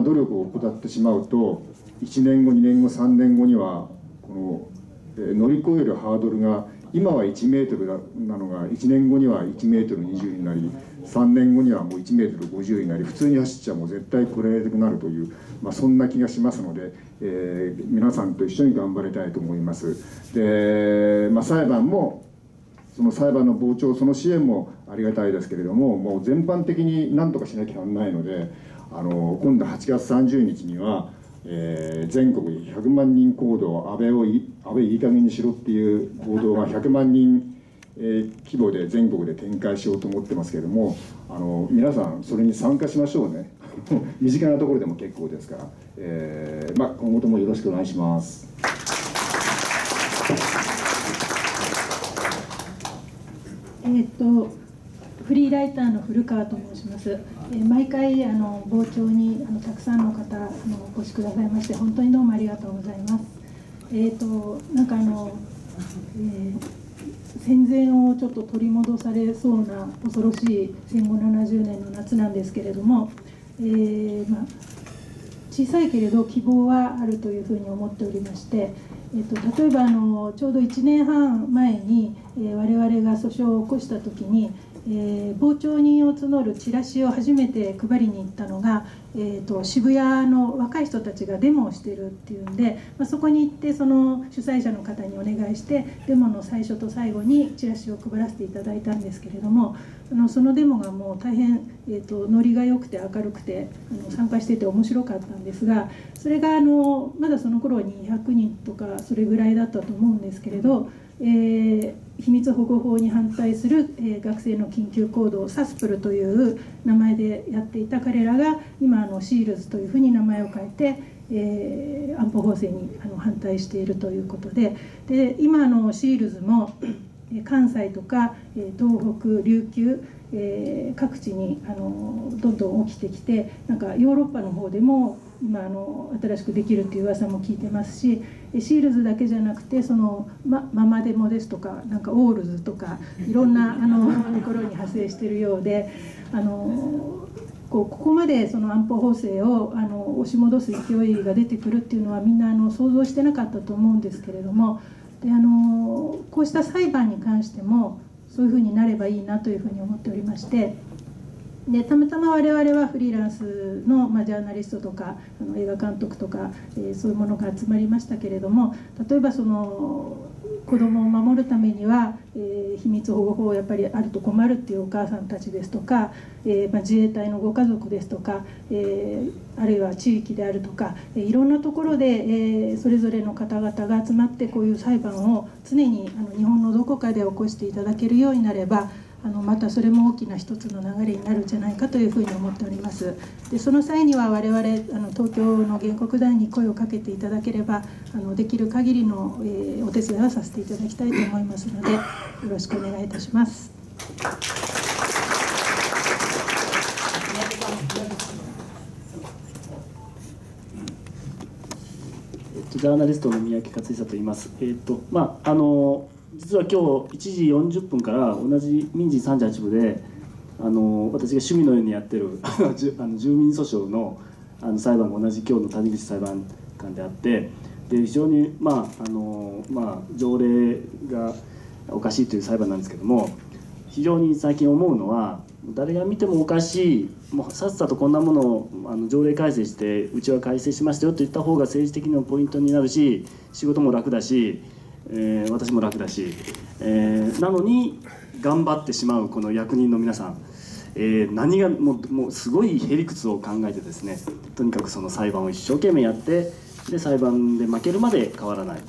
努力を怠ってしまうと1年後2年後3年後にはこの乗り越えるハードルが今は1メートルなのが1年後には1メートル20になり、3年後にはもう1メートル50になり、普通に走っちゃもう絶対これなくなるという、そんな気がしますので、皆さんと一緒に頑張りたいと思います。で、裁判もその裁判の傍聴、その支援もありがたいですけれども、もう全般的に何とかしなきゃならないので、今度8月30日には全国に100万人行動、安倍いい加減にしろっていう行動が100万人規模で全国で展開しようと思ってますけれども、皆さんそれに参加しましょうね。身近なところでも結構ですから、今後ともよろしくお願いします。フリーライターの古川と申します。毎回傍聴にたくさんの方お越しくださいまして、本当にどうもありがとうございます。戦前をちょっと取り戻されそうな恐ろしい戦後70年の夏なんですけれども、小さいけれど希望はあるというふうに思っておりまして、例えばちょうど1年半前に、我々が訴訟を起こしたときに、傍聴人を募るチラシを初めて配りに行ったのが、渋谷の若い人たちがデモをしてるっていうんで、そこに行ってその主催者の方にお願いしてデモの最初と最後にチラシを配らせていただいたんですけれども、そのデモがもう大変、ノリが良くて明るくて参加してて面白かったんですが、それがまだその頃に200人とかそれぐらいだったと思うんですけれど、秘密保護法に反対する、学生の緊急行動、サスプルという名前でやっていた彼らが今シールズというふうに名前を変えて、安保法制に反対しているということで、今のシールズも関西とか東北、琉球、各地にどんどん起きてきて、なんかヨーロッパの方でも今新しくできるという噂も聞いてますし、シールズだけじゃなくてその、ママデモですとか、なんかオールズとかいろんなところに派生しているようで、ここまでその安保法制を押し戻す勢いが出てくるっていうのはみんな想像してなかったと思うんですけれども、でこうした裁判に関してもそういうふうになればいいなというふうに思っておりまして、でたまたま我々はフリーランスの、ジャーナリストとか映画監督とか、そういうものが集まりましたけれども、例えばその子どもを守るためには、秘密保護法やっぱりあると困るっていうお母さんたちですとか、自衛隊のご家族ですとか、あるいは地域であるとか、いろんなところで、それぞれの方々が集まってこういう裁判を常に日本のどこかで起こしていただけるようになれば、またそれも大きな一つの流れになるんじゃないかというふうに思っております。でその際には我々東京の原告団に声をかけていただければできる限りの、お手伝いはさせていただきたいと思いますのでよろしくお願いいたします。ジャーナリストの宮城克久と言います。実は今日1時40分から同じ民事38部で私が趣味のようにやってる住民訴訟の裁判が同じ今日の谷口裁判官であって、で非常に条例がおかしいという裁判なんですけども、非常に最近思うのは誰が見てもおかしい、もうさっさとこんなものを条例改正してうちは改正しましたよと言った方が政治的なポイントになるし仕事も楽だし、私も楽だし、なのに頑張ってしまうこの役人の皆さん、何がもうすごいへりくつを考えてですね、とにかくその裁判を一生懸命やって、で裁判で負けるまで変わらない、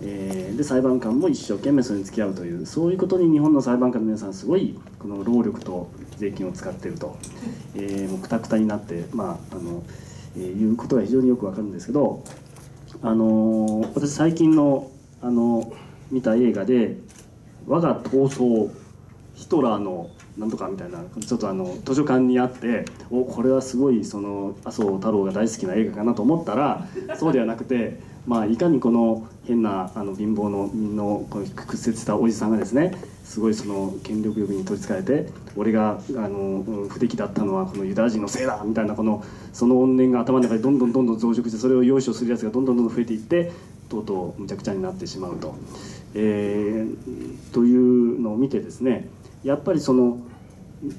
で裁判官も一生懸命それに付き合うという、そういうことに日本の裁判官の皆さんすごいこの労力と税金を使っていると、もうクタクタになっていうことが非常によくわかるんですけど、私最近の見た映画で我が闘争ヒトラーのなんとかみたいなちょっと図書館にあって、これはすごいその麻生太郎が大好きな映画かなと思ったらそうではなくて、いかにこの変な貧乏のこの屈折したおじさんがですね、すごいその権力欲に取りつかれて、俺が不敵だったのはこのユダヤ人のせいだみたいなその怨念が頭の中でどんどん増殖して、それを容赦するやつがどんどん増えていって。とうとうむちゃくちゃになってしまうと、というのを見てですね、やっぱりその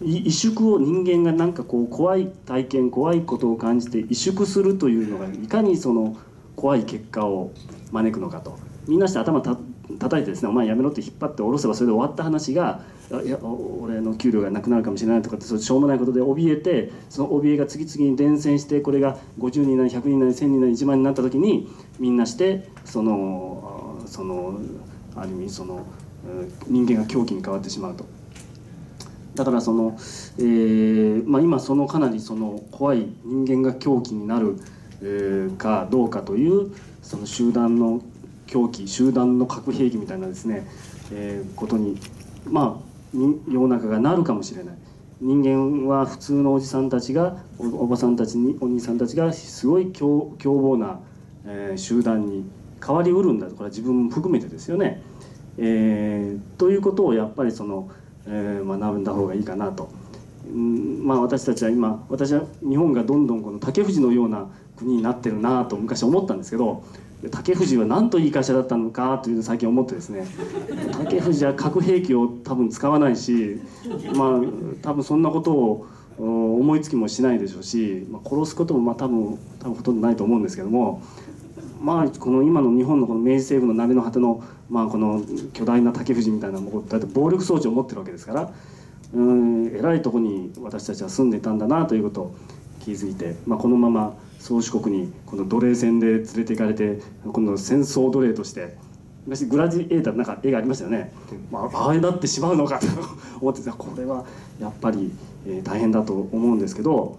萎縮を人間がなんかこう怖い体験怖いことを感じて萎縮するというのがいかにその怖い結果を招くのかと、みんなして頭叩いてですね、お前やめろって引っ張って下ろせばそれで終わった話が、いや俺の給料がなくなるかもしれないとかってしょうもないことで怯えて、その怯えが次々に伝染して、これが50人なり100人なり1000人なり1万人になった時にみんなしてそのある意味その人間が狂気に変わってしまうと。だからその、今そのかなりその怖い人間が狂気になる、かどうかというその集団の狂気、集団の核兵器みたいなですね、ことに世の中がなるかもしれない。人間は普通のおじさんたちが おばさんたちにお兄さんたちがすごい凶暴な、集団に変わりうるんだと、これは自分も含めてですよね、ということをやっぱりその、学んだ方がいいかなと。私たちは今、私は日本がどんどんこの竹藤のような国になってるなと昔思ったんですけど、竹藤はなんといい会社だったのかというのを最近思ってですね、竹藤は核兵器を多分使わないし、多分そんなことを思いつきもしないでしょうし、殺すことも多分ほとんどないと思うんですけども、この今の日本のこの明治政府の成りの果てのこの巨大な竹藤みたいなもの、だって暴力装置を持ってるわけですから、えらいとこに私たちは住んでいたんだなということを気づいて、このまま宗主国にこの奴隷船で連れて行かれて、この戦争奴隷として昔グラディエーターなんか絵がありましたよね、ああなってしまうのかと思ってた。これはやっぱり大変だと思うんですけど、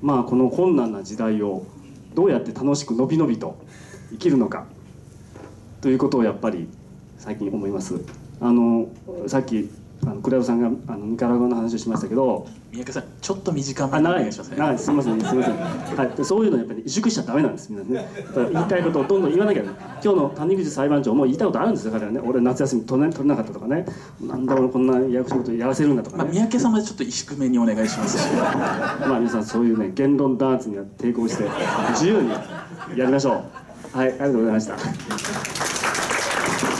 この困難な時代をどうやって楽しくのびのびと生きるのかということをやっぱり最近思います。さっきクラウさんがニカラグアの話をしましたけど、宮家さんちょっと短めにお願いしますね。長い、すみません、はい、そういうのやっぱり萎縮しちゃダメなんですみんなね。言いたいことをどんどん言わなきゃ、ね、今日の谷口裁判長も言いたいことあるんですよ彼はね、俺夏休み取れなかったとかね、なんだ俺こんなややこしいことやらせるんだとかね、宮家様はちょっと萎縮めにお願いしますし皆さんそういうね言論弾圧には抵抗して自由にやりましょう。はい、ありがとうございました。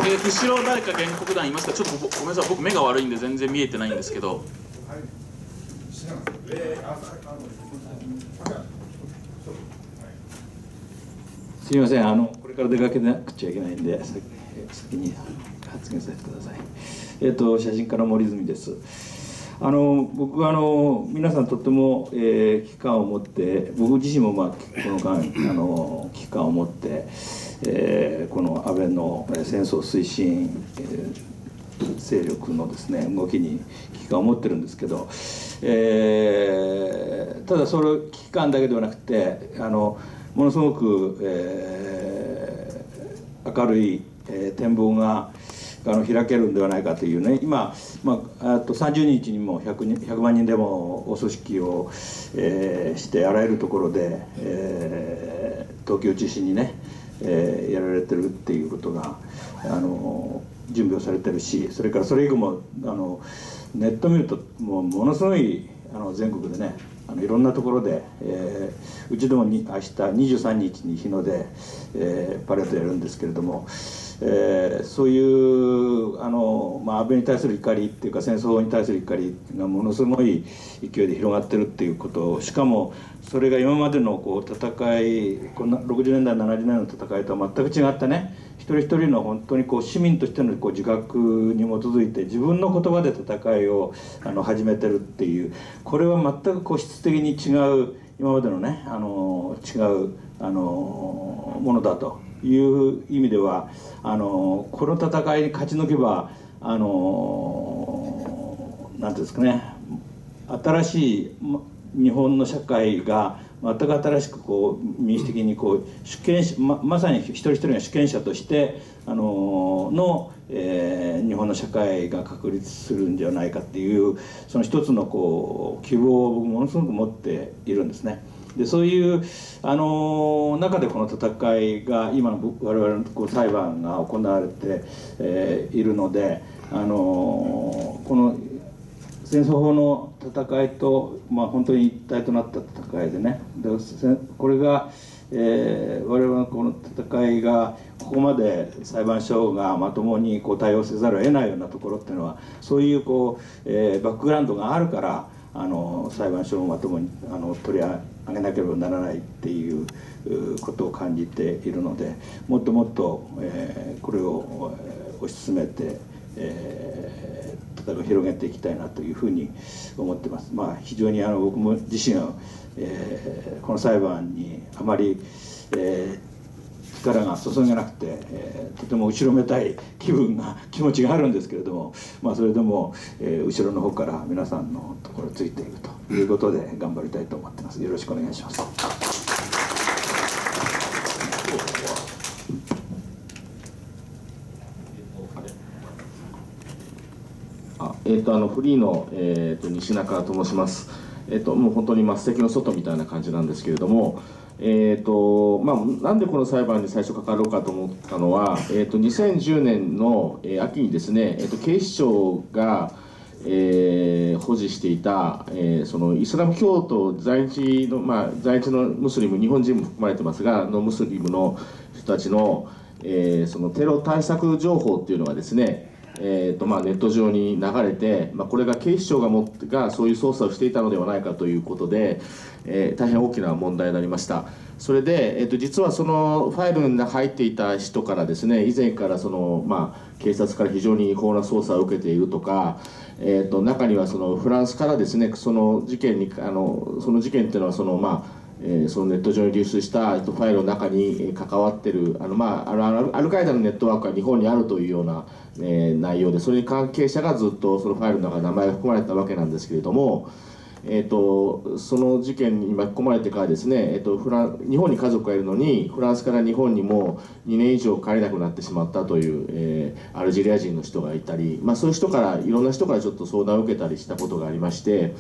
後ろ誰か原告団いますか？ちょっとごめんなさい、僕目が悪いんで全然見えてないんですけど、すみません、これから出かけなくちゃいけないんで先に発言させてください。写真家の森泉です。僕は皆さんとっても、危機感を持って、僕自身も、この間危機感を持って、この安倍の戦争推進、勢力のですね動きに危機感を持ってるんですけど、ただそれ危機感だけではなくてものすごく、明るい展望が開けるんではないかというね、今、30日にも100万人デモを組織を、してあらゆるところで、東京中心にね、やられてるっていうことが準備をされてるし、それからそれ以後もネット見るとものすごい全国でねいろんなところで、うちでもに明日23日に日野で、パレードやるんですけれども、そういう安倍に対する怒りっていうか戦争に対する怒りがものすごい勢いで広がってるっていうこと、しかもそれが今までのこう戦い、こんな60年代70年代の戦いとは全く違ったね、一人一人の本当にこう市民としてのこう自覚に基づいて自分の言葉で戦いを始めてるっていう、これは全くこう質的に違う今までのね違うものだという意味ではこの戦いに勝ち抜けば何ていうんですかね、新しい日本の社会が全く新しくこう民主的にこう主権者、 まさに一人一人が主権者として日本の社会が確立するんじゃないかっていう、その一つのこう希望を僕ものすごく持っているんですね。でそういう中でこの戦いが今の我々の裁判が行われて、いるのでこの戦争法の戦いと、本当に一体となった戦いでね、でこれが、我々のこの戦いがここまで裁判所がまともにこう対応せざるを得ないようなところっていうのはそういうこう、バックグラウンドがあるから裁判所をまともに取り上げなければならないっていうことを感じているので、もっともっと、これを推し進めて、広げていきたいなというふうに思ってます。非常に僕も自身は、この裁判にあまり、力が注げなくて、とても後ろめたい気持ちがあるんですけれども、それでも、後ろの方から皆さんのところついていくということで頑張りたいと思ってます。よろしくお願いします。フリーの、西中と申します。もう本当に末席の外みたいな感じなんですけれども、なんでこの裁判に最初かかろうかと思ったのは、2010年の秋にですね、警視庁が、保持していた、そのイスラム教徒在日のムスリム、日本人も含まれてますがのムスリムの人たちの、そのテロ対策情報っていうのがですね、ネット上に流れて、これが警視庁がそういう捜査をしていたのではないかということで、大変大きな問題になりました。それで、実はそのファイルに入っていた人からですね、以前からその、警察から非常に違法な捜査を受けているとか、中にはそのフランスからですね、その事件っていうのはそのネット上に流出したファイルの中に関わっているアルカイダのネットワークが日本にあるというような内容で、それに関係者がずっとそのファイルの中に名前が含まれたわけなんですけれども、その事件に巻き込まれてからですね、日本に家族がいるのにフランスから日本にもう2年以上帰れなくなってしまったという、アルジェリア人の人がいたり、そういう人からいろんな人からちょっと相談を受けたりしたことがありまして、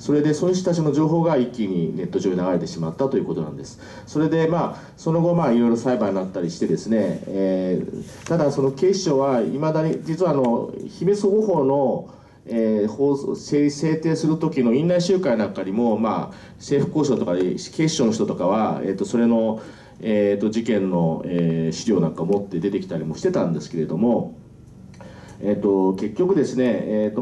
それでそういう人たちの情報が一気にネット上に流れてしまったということなんです。それでその後いろいろ裁判になったりしてですね、ただその警視庁はいまだに実は秘密保護法の制定する時の院内集会なんかにも、政府交渉とかで警視庁の人とかは、それの、事件の、資料なんか持って出てきたりもしてたんですけれども、結局ですね、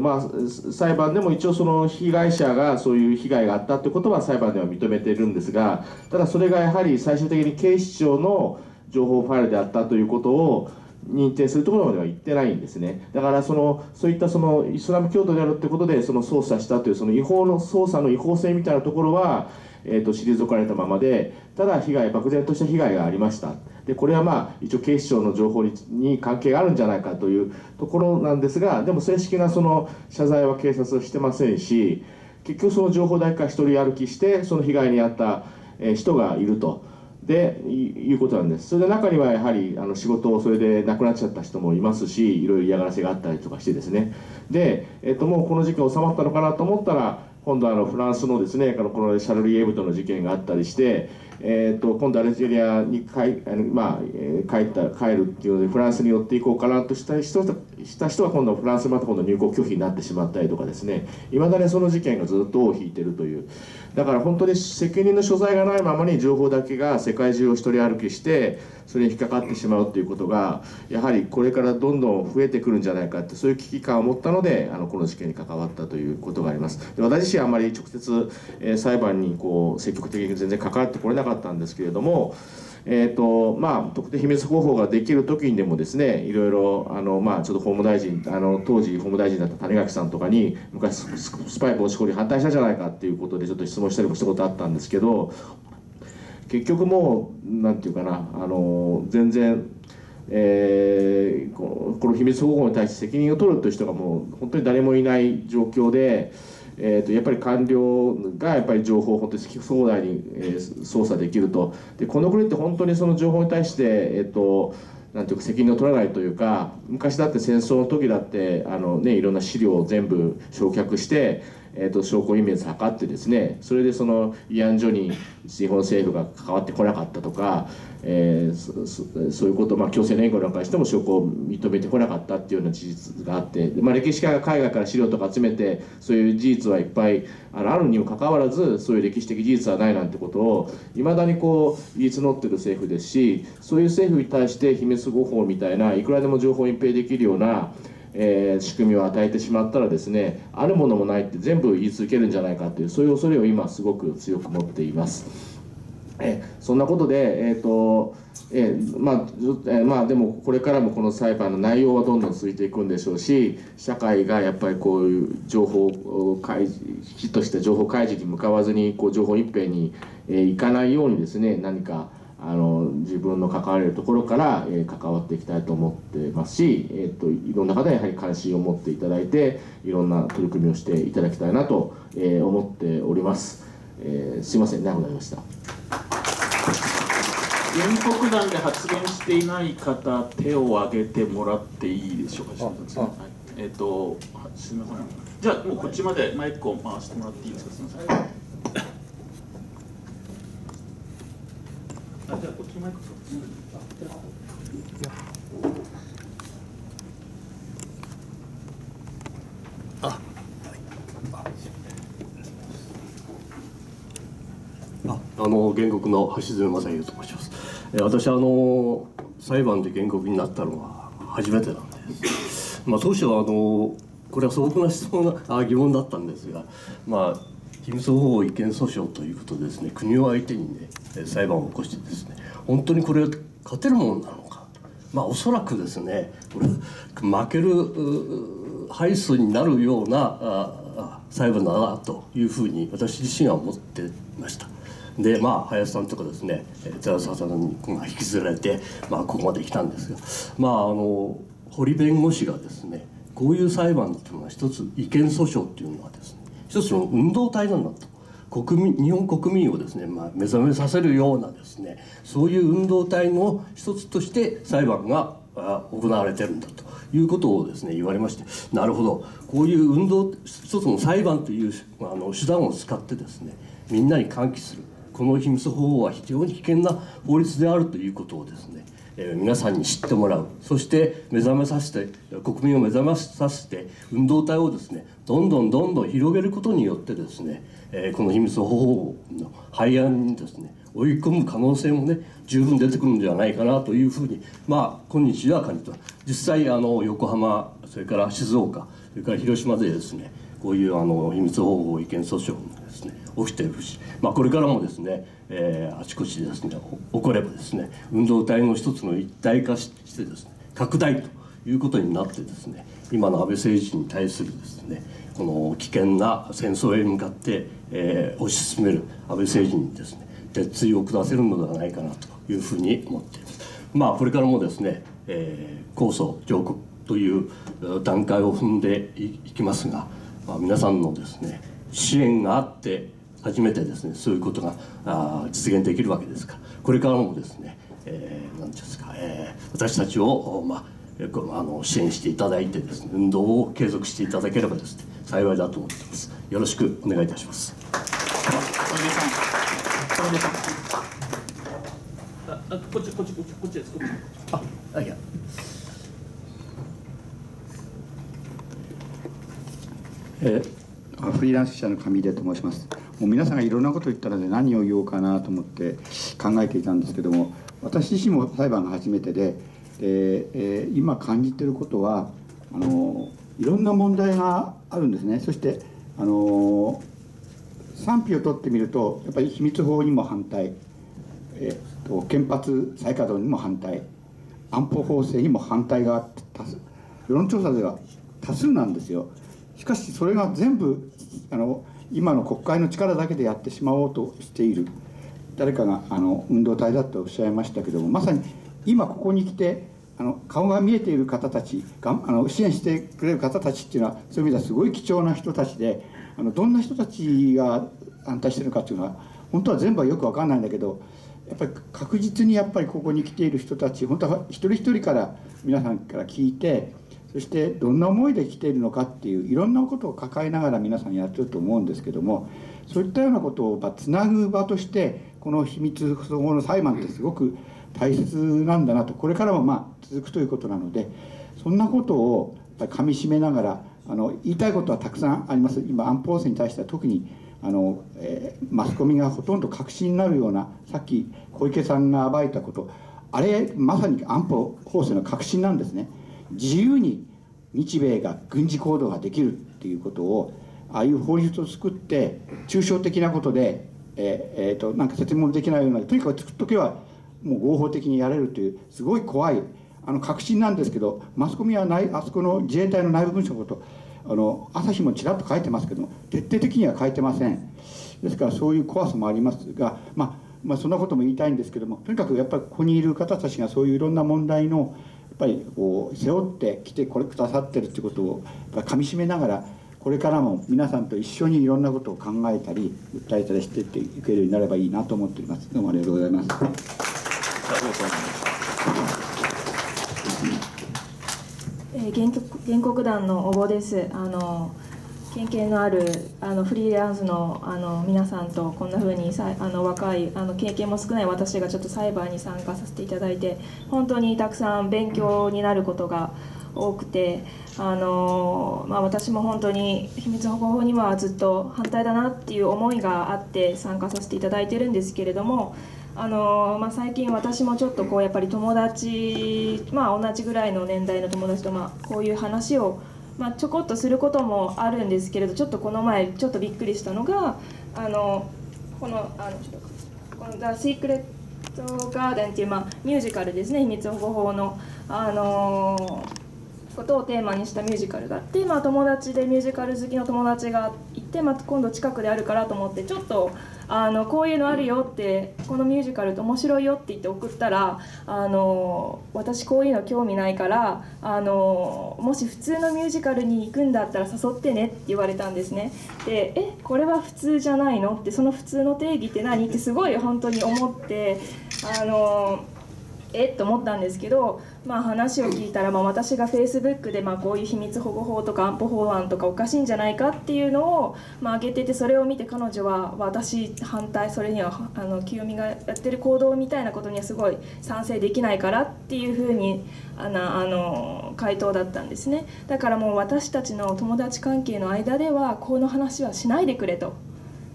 裁判でも一応その被害者がそういう被害があったということは裁判では認めているんですが、ただそれがやはり最終的に警視庁の情報ファイルであったということを認定するところまでは行ってないんですね。だからそういったイスラム教徒であるということで捜査したという違法の捜査の違法性みたいなところは、退かれたままで、ただ被害、漠然とした被害がありました。でこれはまあ一応警視庁の情報に関係があるんじゃないかというところなんですが、でも正式なその謝罪は警察はしてませんし、結局その情報代から一人歩きしてその被害に遭った人がいるとでいうことなんです。それで中にはやはり仕事をそれでなくなっちゃった人もいますし、いろいろ嫌がらせがあったりとかしてですね。で、もうこの事件収まったのかなと思ったら、今度はフランスのですね、このシャルリー・エブドの事件があったりして、今度アルジェリアに帰るっていうのでフランスに寄っていこうかなとした人は今度はフランスにまた今度入国拒否になってしまったりとかですね、いまだにその事件がずっと尾を引いているという。だから本当に責任の所在がないままに情報だけが世界中を一人歩きしてそれに引っかかってしまうということがやはりこれからどんどん増えてくるんじゃないかって、そういう危機感を持ったのでこの事件に関わったということがあります。で私自身あまり直接、裁判にこう積極的に全然関わってこれなかったんですけれども、特定秘密広報ができる時にでもですね、いろいろちょっと法務大臣当時法務大臣だった谷垣さんとかに昔スパイ防止法に反対したじゃないかっていうことでちょっと質問したりもしたことあったんですけど、結局もう何て言うかな全然、この秘密広報に対して責任を取るという人がもう本当に誰もいない状況で。やっぱり官僚がやっぱり情報を本当に壮大に、操作できると。でこの国って本当にその情報に対して、なんていうか責任を取らないというか、昔だって戦争の時だっていろんな資料を全部焼却して、証拠隠滅を図ってですね、それでその慰安所に日本政府が関わってこなかったとか、そういうこと、強制連行なんかしても証拠を認めてこなかったっていうような事実があって、歴史家が海外から資料とか集めてそういう事実はいっぱいあるにもかかわらず、そういう歴史的事実はないなんてことをいまだにこう言い募ってる政府ですし、そういう政府に対して秘密広報みたいないくらでも情報を隠蔽できるような、仕組みを与えてしまったらですね、あるものもないって全部言い続けるんじゃないかという、そういう恐れを今すごく強く持っています。そんなことで、でもこれからもこの裁判の内容はどんどん続いていくんでしょうし、社会がやっぱりこういう情報開示、きちっとした情報開示に向かわずに情報一平にいかないようにですね、何か自分の関われるところから、関わっていきたいと思ってますし、いろんな方にやはり関心を持っていただいて、いろんな取り組みをしていただきたいなと、思っております。すいません、長くなりました。原告団で発言していない方、手を挙げてもらっていいでしょうか。すみません。じゃあもうこっちまでマイクを回してもらっていいですか。すみません。じゃあこっちのマイクそうですね。原告の橋爪正裕と申します。私裁判で原告になったのは初めてなんです。当初はこれは素朴な疑問だったんですが、秘密保護違憲訴訟ということでですね、国を相手にね裁判を起こしてですね、本当にこれ勝てるものなのか、おそらくですね、これ負ける敗訴になるような裁判だなというふうに私自身は思っていました。で林さんとかですね、寺澤さんが引きずられてここまで来たんですが、堀弁護士がですね、こういう裁判というのは一つ違憲訴訟というのはですね、一つの運動体なんだと、日本国民をですね、目覚めさせるようなですね、そういう運動体の一つとして裁判が行われてるんだということをですね、言われまして、なるほど、こういう運動一つの裁判という手段を使ってですね、みんなに喚起するこの秘密保護は非常に危険な法律であるということをですね、皆さんに知ってもらう、そして目覚めさせて、国民を目覚めさせて運動体をですね、どんどん広げることによってですね、この秘密保護の廃案にですね追い込む可能性もね、十分出てくるんではないかなというふうに今日は感じてます。実際横浜、それから静岡、それから広島でですね、こういう秘密保護違憲訴訟もですね起きているし、これからもですね、あちこちでですね起こればですね、運動体の一つの一体化してですね、拡大ということになってですね、今の安倍政治に対するですね、この危険な戦争へ向かって、推し進める安倍政治にですね鉄槌を下せるのではないかなというふうに思っています。まあこれからもですね、構想上告という段階を踏んでいきますが、まあ、皆さんのですね支援があって初めてですねそういうことが実現できるわけですから、これからもですね何ですか、私たちをまあ支援していただいてですね運動を継続していただければですね幸いだと思っています。よろしくお願いいたします。フリーランス記者の上出と申します。もう皆さんがいろんなこと言ったので何を言おうかなと思って考えていたんですけども、私自身も裁判が初めてで今感じていることは、いろんな問題があるんですね。そして、賛否を取ってみるとやっぱり秘密法にも反対、原発再稼働にも反対、安保法制にも反対が多数、世論調査では多数なんですよ。しかしそれが全部今の国会の力だけでやってしまおうとしている。誰かが運動体だとおっしゃいましたけども、まさに今ここに来て顔が見えている方たちが支援してくれる方たちっていうのはそういう意味ではすごい貴重な人たちで、どんな人たちが反対してるのかっていうのは本当は全部はよく分かんないんだけど、やっぱり確実にやっぱりここに来ている人たち本当は一人一人から皆さんから聞いて、そしてどんな思いで来ているのかっていういろんなことを抱えながら皆さんやってると思うんですけども、そういったようなことをつなぐ場としてこの秘密保護の裁判ってすごく大切なんだなと、これからもまあ続くということなので、そんなことをかみしめながら言いたいことはたくさんあります。今安保法制に対しては特にマスコミがほとんど確信になるような、さっき小池さんが暴いたことあれまさに安保法制の確信なんですね。自由に日米が軍事行動ができるっていうことをああいう法律を作って抽象的なことでなんか説明もできないようなとにかく作っとけばもう合法的にやれるというすごい怖い確信なんですけど、マスコミはあそこの自衛隊の内部文書のこと朝日もちらっと書いてますけども徹底的には書いてません。ですからそういう怖さもありますが、まあそんなことも言いたいんですけども、とにかくやっぱりここにいる方たちがそういういろんな問題のやっぱりこう背負ってきてこれくださってるってことをかみしめながら、これからも皆さんと一緒にいろんなことを考えたり訴えたりしていっていけるようになればいいなと思っております。どうもありがとうございます。原告団の小保です。経験のあるフリーランスの皆さんとこんなふうに若い経験も少ない私がちょっと裁判に参加させていただいて本当にたくさん勉強になることが多くて、私も本当に秘密保護法にはずっと反対だなっていう思いがあって参加させていただいてるんですけれども、最近私もちょっとこうやっぱり友達、同じぐらいの年代の友達とこういう話をちょこっとすることもあるんですけれど、ちょっとこの前ちょっとびっくりしたのがこの「ザ・シークレット・ガーデン」っていう、ミュージカルですね、秘密保護法の、ことをテーマにしたミュージカルがあって、友達でミュージカル好きの友達がいて、今度近くであるからと思ってちょっとこういうのあるよってこのミュージカル面白いよって言って送ったら私こういうの興味ないからもし普通のミュージカルに行くんだったら誘ってねって言われたんですね。でこれは普通じゃないのってその普通の定義って何ってすごい本当に思ってと思ったんですけど、話を聞いたら私が Facebook でこういう秘密保護法とか安保法案とかおかしいんじゃないかっていうのを上げてて、それを見て彼女は私反対、それには清美がやってる行動みたいなことにはすごい賛成できないからっていうふうに回答だったんですね。だからもう私たちの友達関係の間ではこの話はしないでくれと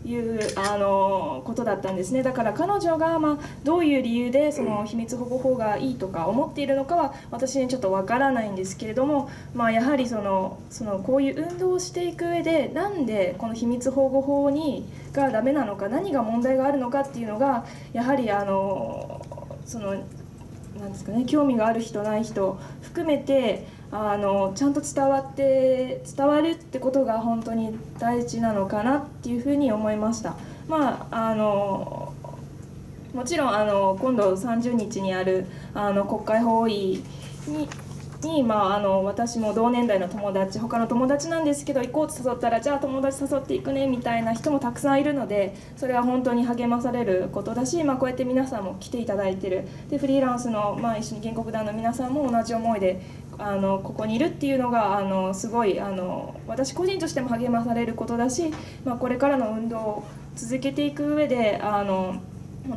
いうことだったんですね。だから彼女がどういう理由でその秘密保護法がいいとか思っているのかは私にちょっとわからないんですけれども、やはりそのこういう運動をしていく上でなんでこの秘密保護法がダメなのか、何が問題があるのかっていうのがやはりなんですかね、興味がある人ない人含めてちゃんと伝わるってことが本当に大事なのかなっていうふうに思いました。まあもちろん今度30日にある国会法委に私も同年代の友達、他の友達なんですけど、行こうと誘ったらじゃあ友達誘っていくねみたいな人もたくさんいるので、それは本当に励まされることだし、こうやって皆さんも来ていただいてるで、フリーランスの、一緒に原告団の皆さんも同じ思いでここにいるっていうのがすごい私個人としても励まされることだし、これからの運動を続けていく上で本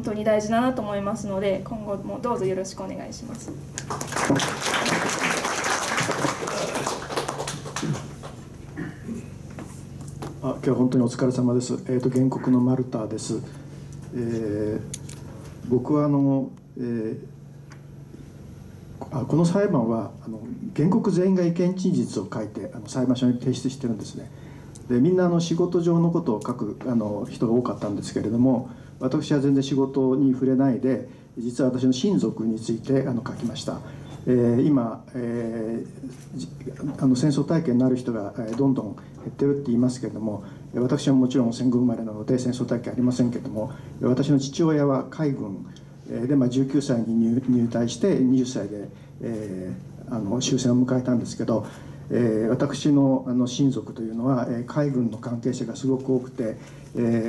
当に大事だなと思いますので、今後もどうぞよろしくお願いします。今日は本当にお疲れ様です。原告の丸田です。僕はこの裁判は原告全員が意見陳述を書いて裁判所に提出してるんですね。でみんな仕事上のことを書く人が多かったんですけれども、私は全然仕事に触れないで、実は私の親族について書きました。今、戦争体験のある人がどんどん減ってるって言いますけれども、私はもちろん戦後生まれなので戦争体験ありませんけれども、私の父親は海軍で、19歳に入隊して20歳で、終戦を迎えたんですけど、私の親族というのは海軍の関係者がすごく多くて、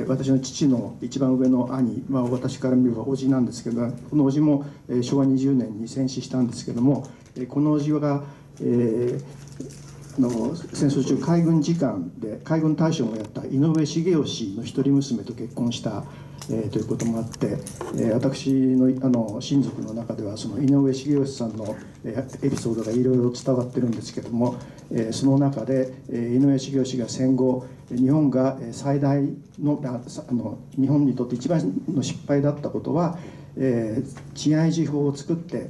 私の父の一番上の兄、私から見れば叔父なんですけど、この叔父も昭和20年に戦死したんですけども、この叔父が、戦争中海軍次官で海軍大将もやった井上茂義の一人娘と結婚した、ということもあって、私の、親族の中ではその井上茂義さんの、エピソードがいろいろ伝わってるんですけども、その中で、井上茂義が戦後日本が最大の日本にとって一番の失敗だったことは、治安維持法を作って、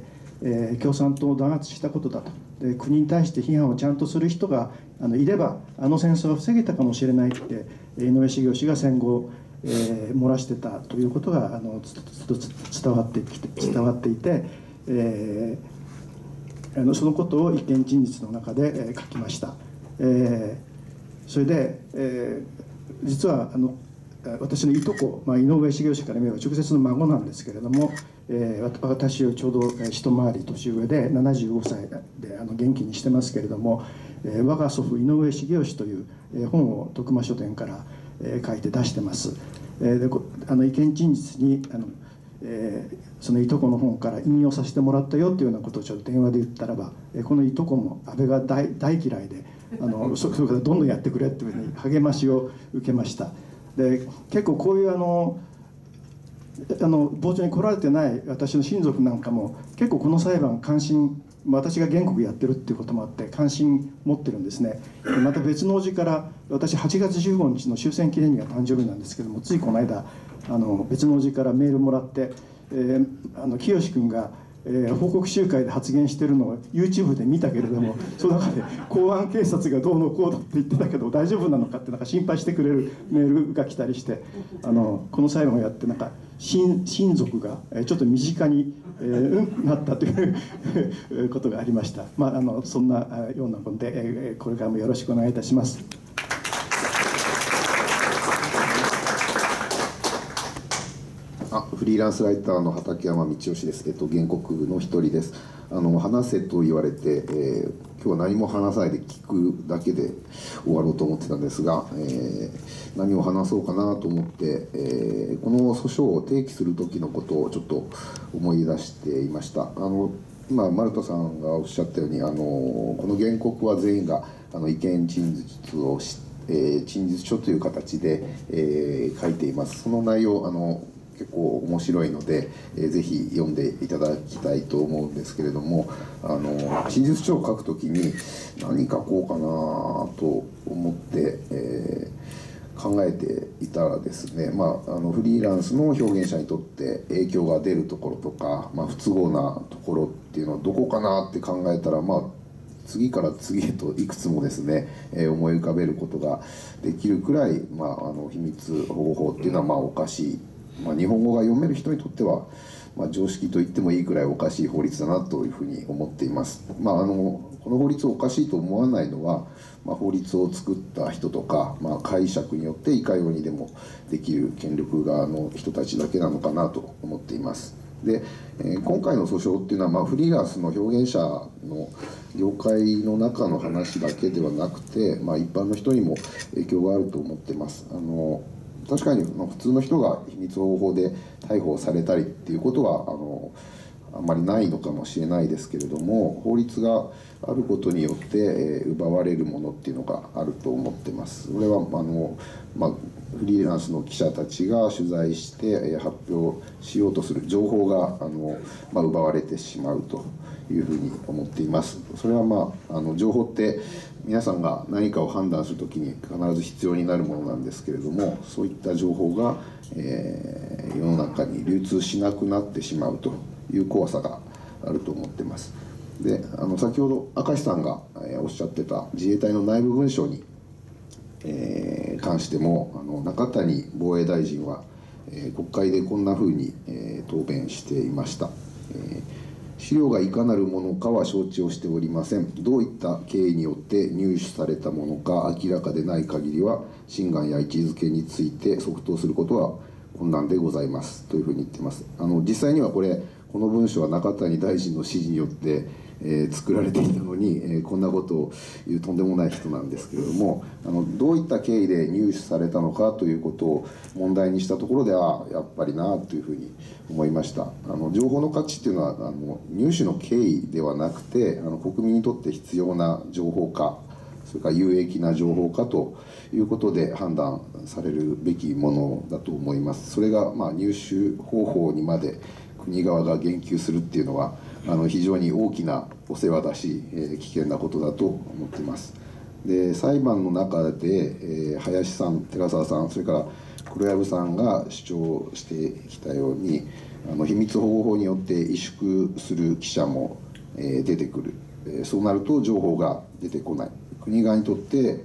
共産党を弾圧したことだと。で国に対して批判をちゃんとする人がいれば戦争は防げたかもしれないって井上茂義が戦後、漏らしてたということが伝わっていて、そのことを意見陳述の中で、書きました。それで、実は私のいとこ、井上茂義から見れば直接の孫なんですけれども、私よりちょうど一回り年上で75歳で元気にしてますけれども、我が祖父井上茂義という、本を徳間書店から、書いて出してます。で意見陳述にそのいとこの本から引用させてもらったよというようなことをちょっと電話で言ったらば、このいとこも安倍が 大嫌いでそういうことどんどんやってくれというふうに励ましを受けました。で結構こういう傍聴に来られてない私の親族なんかも結構この裁判関心、私が原告やってるっていうこともあって関心持ってるんですね。また別の叔父から、私8月15日の終戦記念日が誕生日なんですけども、ついこの間別の叔父からメールもらって、清君が報告集会で発言してるのを YouTube で見たけれども、その中で公安警察がどうのこうだって言ってたけど大丈夫なのかって心配してくれるメールが来たりして、この裁判をやって親族がちょっと身近に、なったということがありました。そんなようなことで、これからもよろしくお願いいたします。フリーランスライターの畠山道義です。原告の一人です。話せと言われて、今日は何も話さないで聞くだけで終わろうと思ってたんですが、何を話そうかなと思って、この訴訟を提起する時のことをちょっと思い出していました。今丸田さんがおっしゃったように、この原告は全員が意見陳述を陳述書という形で、書いています。その内容結構面白いので、ぜひ読んでいただきたいと思うんですけれども、陳述書を書くときに何書こうかなと思って、考えていたらですね、フリーランスの表現者にとって影響が出るところとか、不都合なところっていうのはどこかなって考えたら、次から次へといくつもですね、思い浮かべることができるくらい、秘密保護法っていうのはおかしい。日本語が読める人にとってはまあ、常識と言ってもいいくらいおかしい法律だなというふうに思っています。まあ、この法律をおかしいと思わないのは、まあ、法律を作った人とか、まあ、解釈によっていかようにでもできる権力側の人たちだけなのかなと思っています。で、今回の訴訟っていうのは、まあ、フリーランスの表現者の業界の中の話だけではなくて、まあ、一般の人にも影響があると思ってます。確かに普通の人が秘密保護法で逮捕されたりっていうことはあんまりないのかもしれないですけれども、法律があることによって、奪われるものっていうのがあると思ってます。それはまあ、フリーランスの記者たちが取材して、発表しようとする情報がまあ、奪われてしまうというふうに思っています。それは、まあ、情報って皆さんが何かを判断するときに必ず必要になるものなんですけれども、そういった情報が、世の中に流通しなくなってしまうという怖さがあると思ってます。で、先ほど明石さんがおっしゃってた自衛隊の内部文書に、関しても中谷防衛大臣は、国会でこんなふうに、答弁していました。資料がいかなるものかは承知をしておりません。どういった経緯によって入手されたものか明らかでない限りは、真贋や位置づけについて即答することは困難でございますというふうに言っています。実際にはこの文書は中谷大臣の指示によって、作られていたのに、こんなことを言うとんでもない人なんですけれども、どういった経緯で入手されたのかということを問題にしたところではやっぱりなというふうに思いました。情報の価値っていうのは入手の経緯ではなくて国民にとって必要な情報か、それから有益な情報かということで判断されるべきものだと思います。それが、まあ、入手方法にまで国側が言及するっていうのは非常に大きなお世話だし、危険なことだと思っています。で、裁判の中で、林さん、寺澤さん、それから黒藪さんが主張してきたように秘密保護法によって萎縮する記者も、出てくる、そうなると情報が出てこない、国側にとって、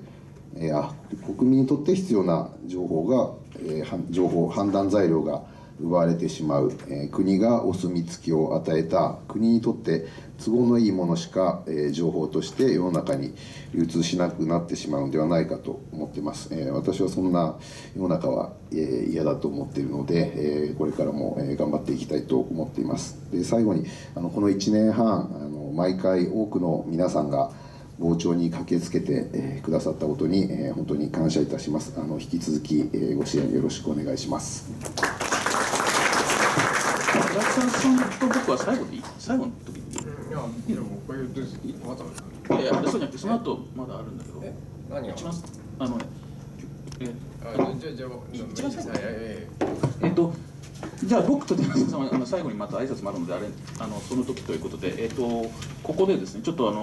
国民にとって必要な情報が、判断材料が奪われてしまう、国がお墨付きを与えた、国にとって都合のいいものしか、情報として世の中に流通しなくなってしまうのではないかと思ってます。私はそんな世の中は、嫌だと思っているので、これからも、頑張っていきたいと思っています。で、最後にこの1年半毎回多くの皆さんが傍聴に駆けつけて、くださったことに、本当に感謝いたします。引き続き、ご支援よろしくお願いします。村木さんと僕は最後の時にいや、でもこれですまだある。いや、そうじゃなくてその後まだあるんだけど。何を？じゃあ最後。じゃあ僕と寺澤さんは最後にまた挨拶もあるのでその時ということでここでですね、ちょっと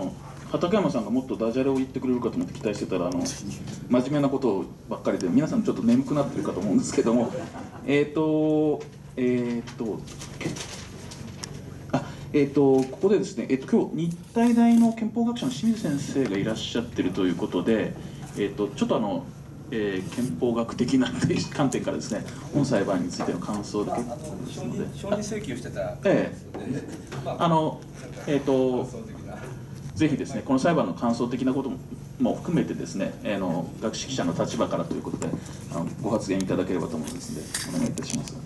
畠山さんがもっとダジャレを言ってくれるかと思って期待してたら真面目なことばっかりで皆さんちょっと眠くなってるかと思うんですけどもここでですね、今日日体大の憲法学者の清水先生がいらっしゃってるということで、ちょっと憲法学的な観点からですね、本裁判についての感想だけですので、承認請求してた、ぜひですね、この裁判の感想的なことも含めてですね、学識者の立場からということでご発言いただければと思いますので、お願いいたします。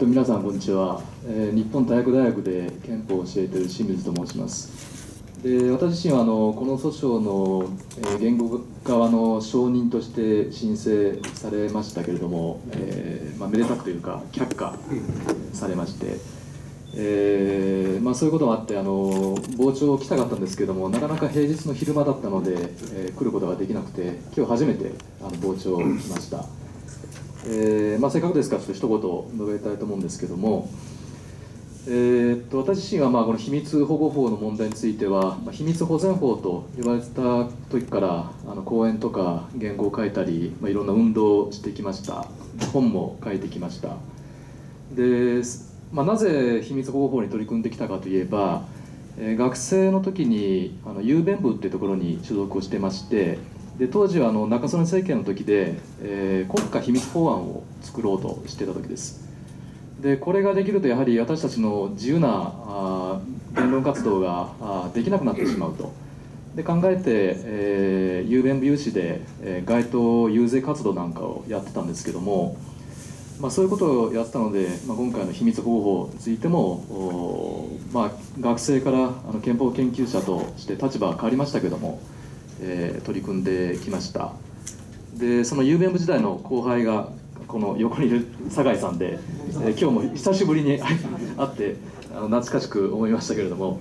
皆さんこんにちは、日本体育大学で憲法を教えている清水と申します。で、私自身はこの訴訟の原告側の証人として申請されましたけれども、めでたくというか却下されまして、そういうこともあって傍聴を来たかったんですけれども、なかなか平日の昼間だったので、来ることができなくて今日初めて傍聴を来ました。せっかくですからちょっと一言述べたいと思うんですけども、私自身はこの秘密保護法の問題については、秘密保全法と言われた時から講演とか原稿を書いたり、いろんな運動をしてきました。本も書いてきました。で、なぜ秘密保護法に取り組んできたかといえば、学生の時に雄弁部っていうところに所属をしてまして、で当時は中曽根政権の時で、国家秘密法案を作ろうとしてた時です。でこれができるとやはり私たちの自由な言論活動ができなくなってしまうとで考えて、雄弁有志で、街頭遊説活動なんかをやってたんですけども、まあ、そういうことをやってたので、まあ、今回の秘密保護法についても、まあ、学生から憲法研究者として立場は変わりましたけども、取り組んできました。でその雄弁部時代の後輩がこの横にいる酒井さんで、今日も久しぶりに会って懐かしく思いましたけれども、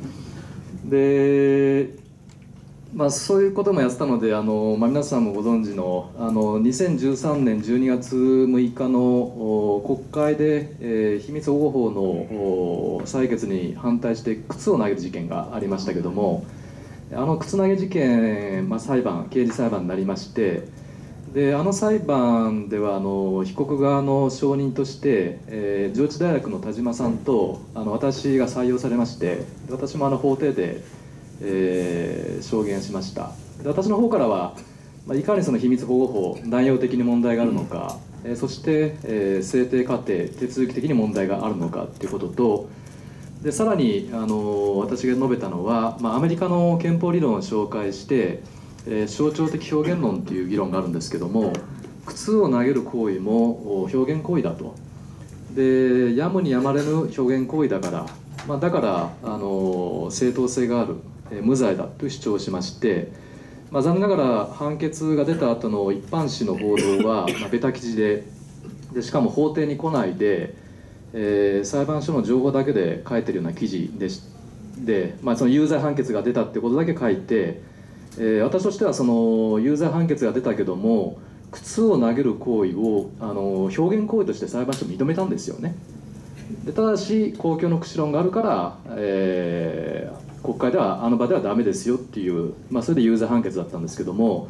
で、まあ、そういうこともやってたのでまあ、皆さんもご存知の2013年12月6日の国会で、秘密保護法の採決に反対して靴を投げる事件がありましたけれども、靴投げ事件、まあ、裁判刑事裁判になりまして、で裁判では被告側の証人として、上智大学の田島さんと私が採用されまして、私も法廷で、証言しました。で私の方からは、まあ、いかにその秘密保護法内容的に問題があるのか、そして、制定過程手続き的に問題があるのかということと、でさらに私が述べたのは、まあ、アメリカの憲法理論を紹介して象徴的表現論という議論があるんですけども、靴を投げる行為も表現行為だと、でやむにやまれぬ表現行為だから、まあ、だから正当性がある、無罪だと主張しまして、まあ、残念ながら判決が出た後の一般紙の報道は、まあ、ベタ記事 でしかも法廷に来ないで、裁判所の情報だけで書いてるような記事 で、まあ、その有罪判決が出たってことだけ書いて、私としてはその有罪判決が出たけども靴を投げる行為を表現行為として裁判所認めたんですよね。でただし公共の口論があるから、国会では場ではダメですよっていう、まあ、それで有罪判決だったんですけども、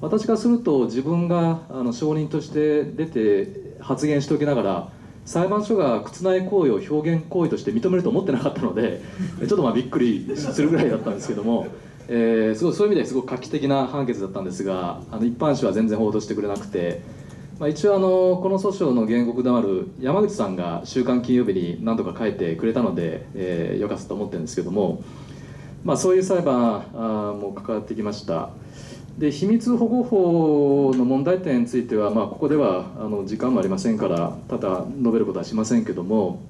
私からすると自分が証人として出て発言しておきながら裁判所が靴投げ行為を表現行為として認めると思ってなかったのでちょっとまあびっくりするぐらいだったんですけども。すごいそういう意味ですごく画期的な判決だったんですが、一般紙は全然報道してくれなくて、まあ、一応この訴訟の原告である山口さんが週刊金曜日に何度か書いてくれたので、よかったと思ってるんですけども、まあ、そういう裁判も関わってきました。で秘密保護法の問題点については、まあ、ここでは時間もありませんからただ述べることはしませんけども、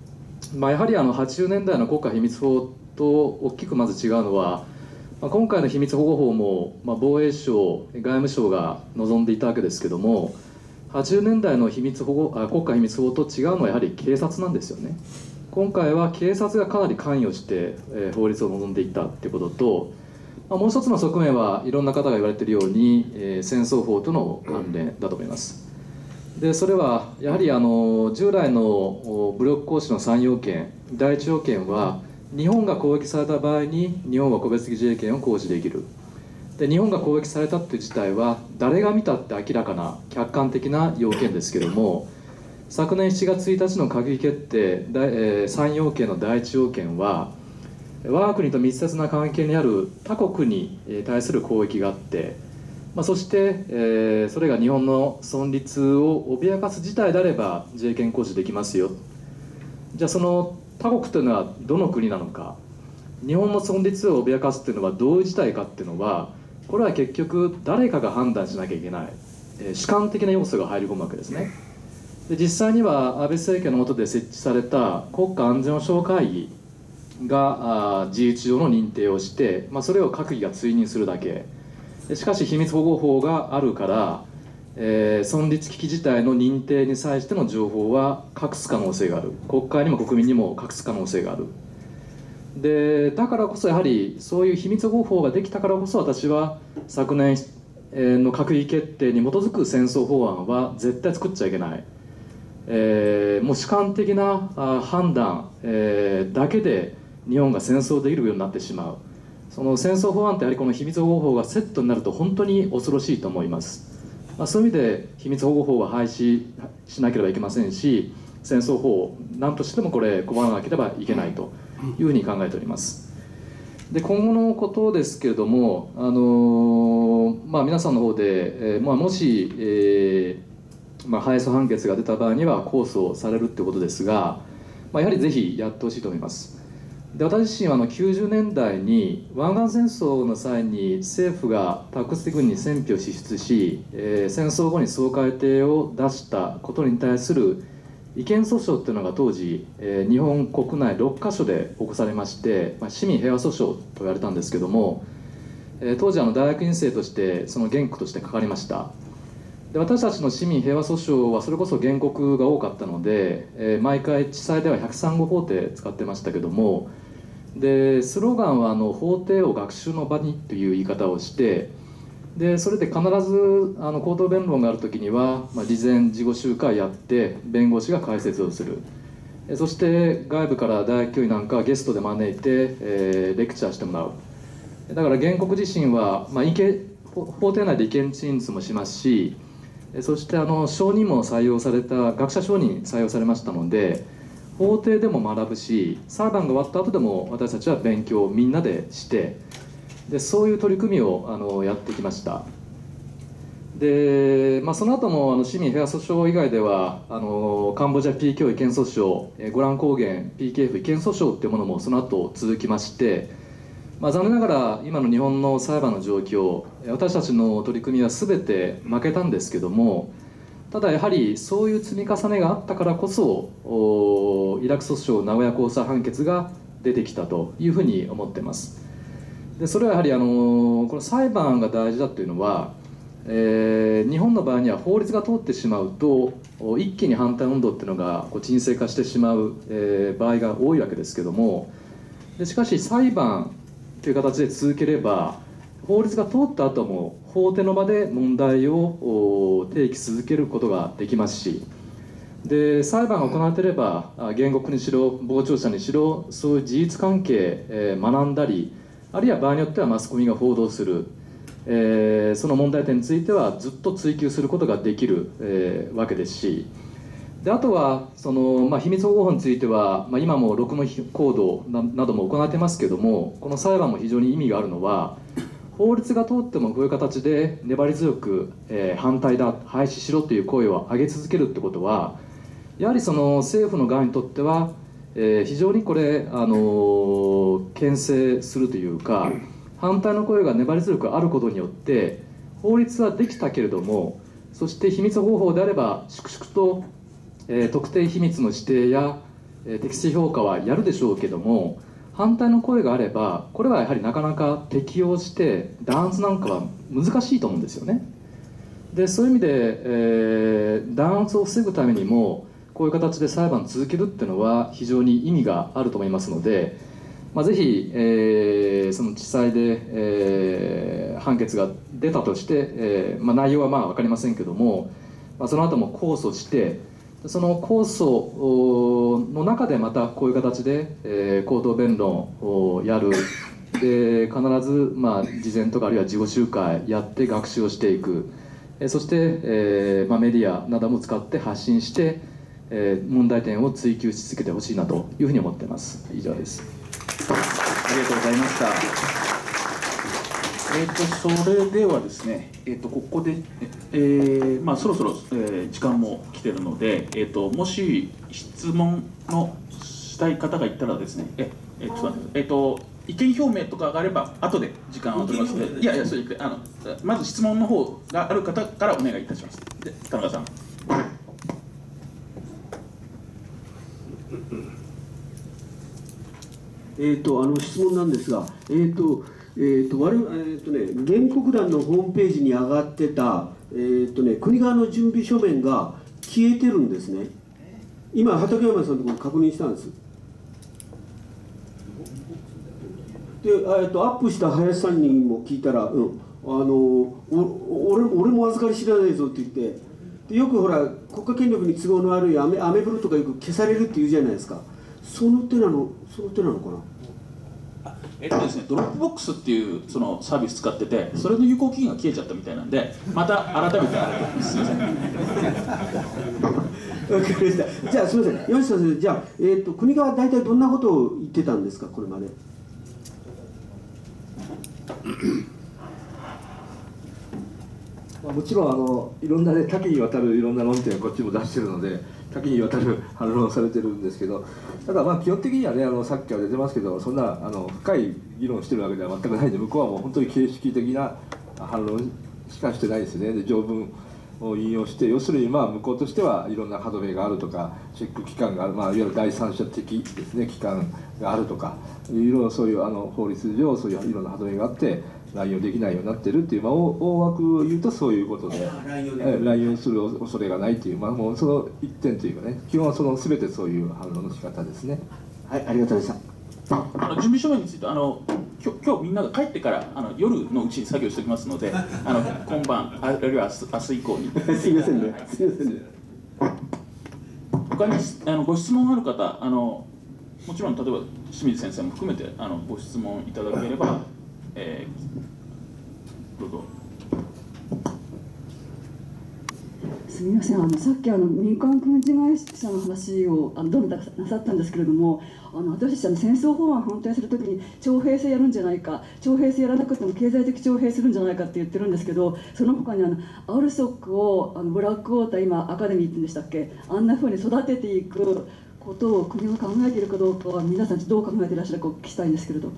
まあ、やはり80年代の国家秘密法と大きくまず違うのは、今回の秘密保護法も、まあ、防衛省、外務省が望んでいたわけですけども、80年代の国家秘密法と違うのはやはり警察なんですよね。今回は警察がかなり関与して、法律を望んでいたということと、まあ、もう一つの側面はいろんな方が言われているように、戦争法との関連だと思います。でそれはやはり従来の武力行使の3要件第1要件は日本が攻撃された場合に日本は個別的自衛権を行使できる。で日本が攻撃されたという事態は誰が見たって明らかな客観的な要件ですけども、昨年7月1日の閣議決定3要件の第1要件は我が国と密接な関係にある他国に対する攻撃があって、まあ、そして、それが日本の存立を脅かす事態であれば自衛権行使できますよ。じゃあその他国というのはどの国なのか、日本の存立を脅かすというのはどういう事態かというのは、これは結局誰かが判断しなきゃいけない、主観的な要素が入り込むわけですね。で実際には安倍政権の下で設置された国家安全保障会議が事実上の認定をして、まあ、それを閣議が追認するだけ。しかし秘密保護法があるから、存立危機事態の認定に際しての情報は隠す可能性がある。国会にも国民にも隠す可能性がある。でだからこそやはりそういう秘密保護法ができたからこそ、私は昨年の閣議決定に基づく戦争法案は絶対作っちゃいけない、もう主観的な判断、だけで日本が戦争できるようになってしまう。その戦争法案ってやはりこの秘密保護法がセットになると本当に恐ろしいと思います。まあ、そういう意味で秘密保護法は廃止しなければいけませんし、戦争法を何としてもこれ拒まなければいけないというふうに考えております。で今後のことですけれども、皆さんの方で、もし、敗訴判決が出た場合には控訴されるということですが、やはりぜひやってほしいと思います。で私自身は90年代に湾岸戦争の際に政府が宅地軍に戦費を支出し、戦争後に掃海艇を出したことに対する違憲訴訟というのが当時、日本国内6カ所で起こされまして、市民平和訴訟と言われたんですけども、当時大学院生としてその原告としてかかりました。で私たちの市民平和訴訟はそれこそ原告が多かったので、毎回地裁では103号法廷使ってましたけども、でスローガンは法廷を学習の場にという言い方をして、でそれで必ず口頭弁論があるときには、事前事後集会やって弁護士が解説をする、そして外部から大学教員なんかゲストで招いて、レクチャーしてもらう。だから原告自身は、法廷内で意見陳述もしますし、そして証人も採用された、学者証人採用されましたので、法廷でも学ぶし、裁判が終わった後でも私たちは勉強をみんなでして、でそういう取り組みをやってきました。で、その後も市民平和訴訟以外ではカンボジア PKO 違憲訴訟、ゴラン高原 PKF 違憲訴訟というものもその後続きまして、残念ながら今の日本の裁判の状況、私たちの取り組みは全て負けたんですけども、ただやはりそういう積み重ねがあったからこそイラク訴訟名古屋高裁判決が出てきたというふうに思っています。でそれはやはりこの裁判が大事だというのは、日本の場合には法律が通ってしまうと一気に反対運動というのが沈静化してしまう、場合が多いわけですけども、でしかし裁判という形で続ければ法律が通った後も法廷の場で問題を提起続けることができますし、で裁判が行われていれば原告にしろ傍聴者にしろそういう事実関係、学んだり、あるいは場合によってはマスコミが報道する、その問題点についてはずっと追及することができる、わけですし、であとは秘密保護法については、今も録務行動 なども行われてますけども、この裁判も非常に意味があるのは、法律が通ってもこういう形で粘り強く、反対だ廃止しろという声を上げ続けるってことは、やはり政府の側にとっては非常にこれ牽制するというか、反対の声が粘り強くあることによって法律はできたけれども、そして秘密方法であれば粛々と、特定秘密の指定や、適正評価はやるでしょうけども、反対の声があればこれはやはりなかなか適用して弾圧なんかは難しいと思うんですよね。でそういう意味で、弾圧を防ぐためにもこういう形で裁判を続けるっていうのは非常に意味があると思いますので、ぜひ、その地裁で、判決が出たとして、内容は分かりませんけども、その後も控訴して、その控訴の中でまたこういう形で、口頭弁論をやる、で必ず、事前とかあるいは事後集会やって学習をしていく、そして、メディアなども使って発信して問題点を追求し続けてほしいなというふうに思っています。以上です。ありがとうございました。それではですね、ここで、そろそろ、時間も来てるので、もし質問のしたい方がいたらですね、意見表明とかがあれば後で時間を取りますので、それまず質問の方がある方からお願いいたします。で田中さん。質問なんですが、原告団のホームページに上がってた、国側の準備書面が消えてるんですね。今畠山さんのところに確認したんです。で、アップした林さんにも聞いたら、俺も預かり知らないぞって言って、よくほら国家権力に都合の悪いアメブロとかよく消されるっていうじゃないですか。その手なのかな。ですね、ドロップボックスっていうそのサービス使ってて、それの有効期限が消えちゃったみたいなんで、また改めてすみません。分かりました。じゃあすみません。吉田先生、じゃあ国が大体どんなことを言ってたんですか、これまで。もちろんいろんなね、多岐にわたるいろんな論点をこっちも出してるので、多岐にわたる反論されてるんですけど、ただまあ基本的にはね、さっきから出てますけど、そんな深い議論してるわけでは全くないんで、向こうはもう本当に形式的な反論しかしてないですね。で、条文を引用して、要するにまあ向こうとしてはいろんな歯止めがあるとか、チェック機関がある、まあ、いわゆる第三者的ですね、機関があるとか、いろいろそういう法律上そういういろんな歯止めがあって乱用できないようになってるっていう、まあ、大枠を言うとそういうことで、乱用する恐れがないという、まあ、もうその一点というかね、基本はその全てそういう反論の仕方ですね。はい、ありがとうございました。準備書面について今日みんなが帰ってから夜のうちに作業しておきますので、今晩あるいは明日以降にすいませんね、すいませんね。他にご質問ある方、もちろん例えば清水先生も含めてご質問いただければ、どうぞ。すみません、さっき民間軍事会社の話をどなたかなさったんですけれども、私たち戦争法案反対するときに徴兵制やるんじゃないか、徴兵制やらなくても経済的徴兵するんじゃないかって言ってるんですけど、その他にアウルソックをブラックウォーター、今アカデミーって言うんでしたっけ、あんなふうに育てていくことを国が考えているかどうかは、皆さんどう考えていらっしゃるかお聞きしたいんですけれど。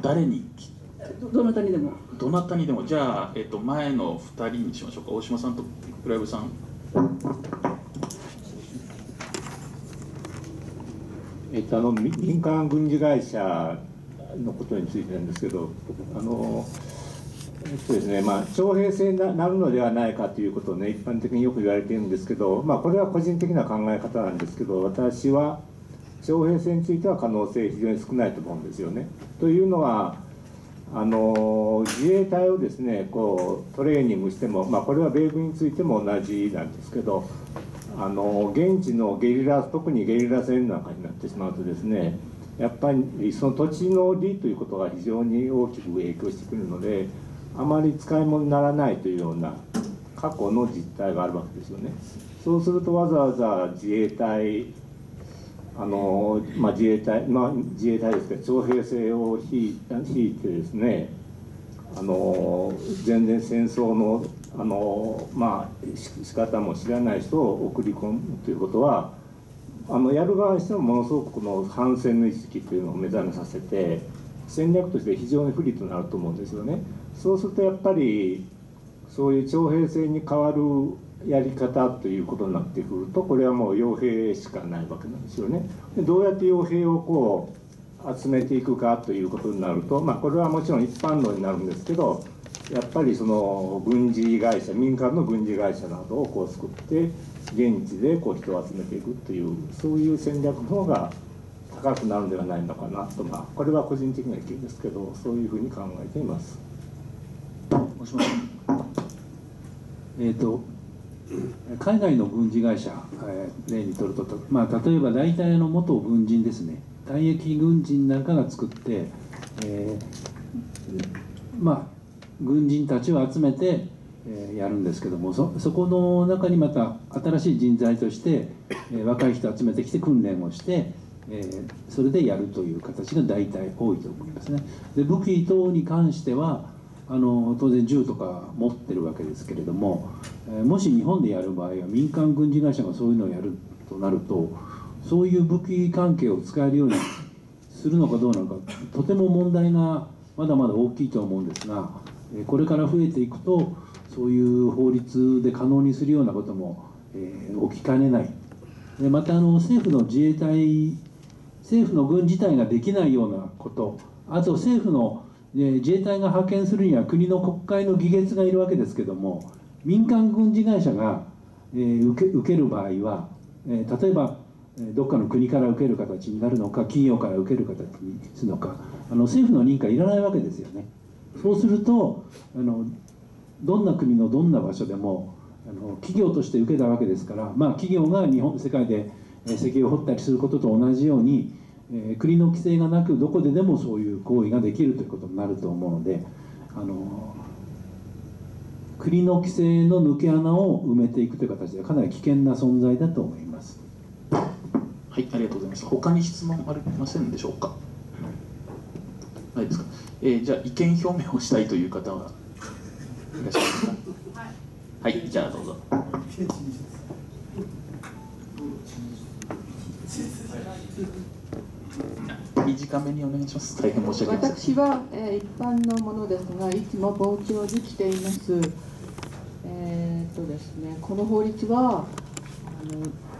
誰にどなたにでもじゃあ、前の2人にしましょうか。大島さんと倉部さん。民間軍事会社のことについてなんですけど、ですね、まあ、徴兵制になるのではないかということをね、一般的によく言われているんですけど、まあ、これは個人的な考え方なんですけど、私は徴兵制については可能性非常に少ないと思うんですよね。というのは自衛隊をですね、こうトレーニングしても、まあ、これは米軍についても同じなんですけど、現地のゲリラ、特にゲリラ戦なんかになってしまうとですね、やっぱりその土地の利ということが非常に大きく影響してくるので、あまり使い物にならないというような過去の実態があるわけですよね。そうするとわざわざ自衛隊自衛隊ですけど、徴兵制を引いてですね、全然戦争の仕方も知らない人を送り込むということは、やる側にしてもものすごくこの反戦の意識というのを目覚めさせて、戦略として非常に不利となると思うんですよね。そうするとやっぱりそういう徴兵制に変わるやり方ということになってくると、これはもう傭兵しかないわけなんですよね。で、どうやって傭兵をこう集めていくかということになると、まあ、これはもちろん一般論になるんですけど、やっぱりその軍事会社、民間の軍事会社などをこう作って現地でこう人を集めていくという、そういう戦略の方が高くなるんではないのかなと、まあ、これは個人的な意見ですけど、そういうふうに考えています。海外の軍事会社、例にとると、まあ、例えば大体元軍人ですね、退役軍人なんかが作って、まあ、軍人たちを集めて、やるんですけども、そこの中にまた新しい人材として、若い人集めてきて訓練をして、それでやるという形が大体多いと思いますね。で、武器等に関しては当然銃とか持ってるわけですけれども、もし日本でやる場合は民間軍事会社がそういうのをやるとなると、そういう武器関係を使えるようにするのかどうなのか、とても問題がまだまだ大きいと思うんですが、これから増えていくとそういう法律で可能にするようなことも、起きかねない。で、また政府の軍自体ができないようなこと、あと政府の自衛隊が派遣するには国の国会の議決がいるわけですけども、民間軍事会社が受ける場合は、例えばどっかの国から受ける形になるのか、企業から受ける形にするのか、政府の認可いらないわけですよね。そうするとどんな国のどんな場所でも企業として受けたわけですから、まあ、企業が世界で石油を掘ったりすることと同じように、国の規制がなくどこででもそういう行為ができるということになると思うので、国の規制の抜け穴を埋めていくという形でかなり危険な存在だと思います。はい、ありがとうございます。他に質問ありませんでしょうか。はいですか。じゃあ意見表明をしたいという方はいらっしゃいますか。はい、はい、じゃあどうぞ。短めにお願いします。大変申し訳ありません。私は、一般のものですが、いつも傍聴に来ています。ですね、この法律は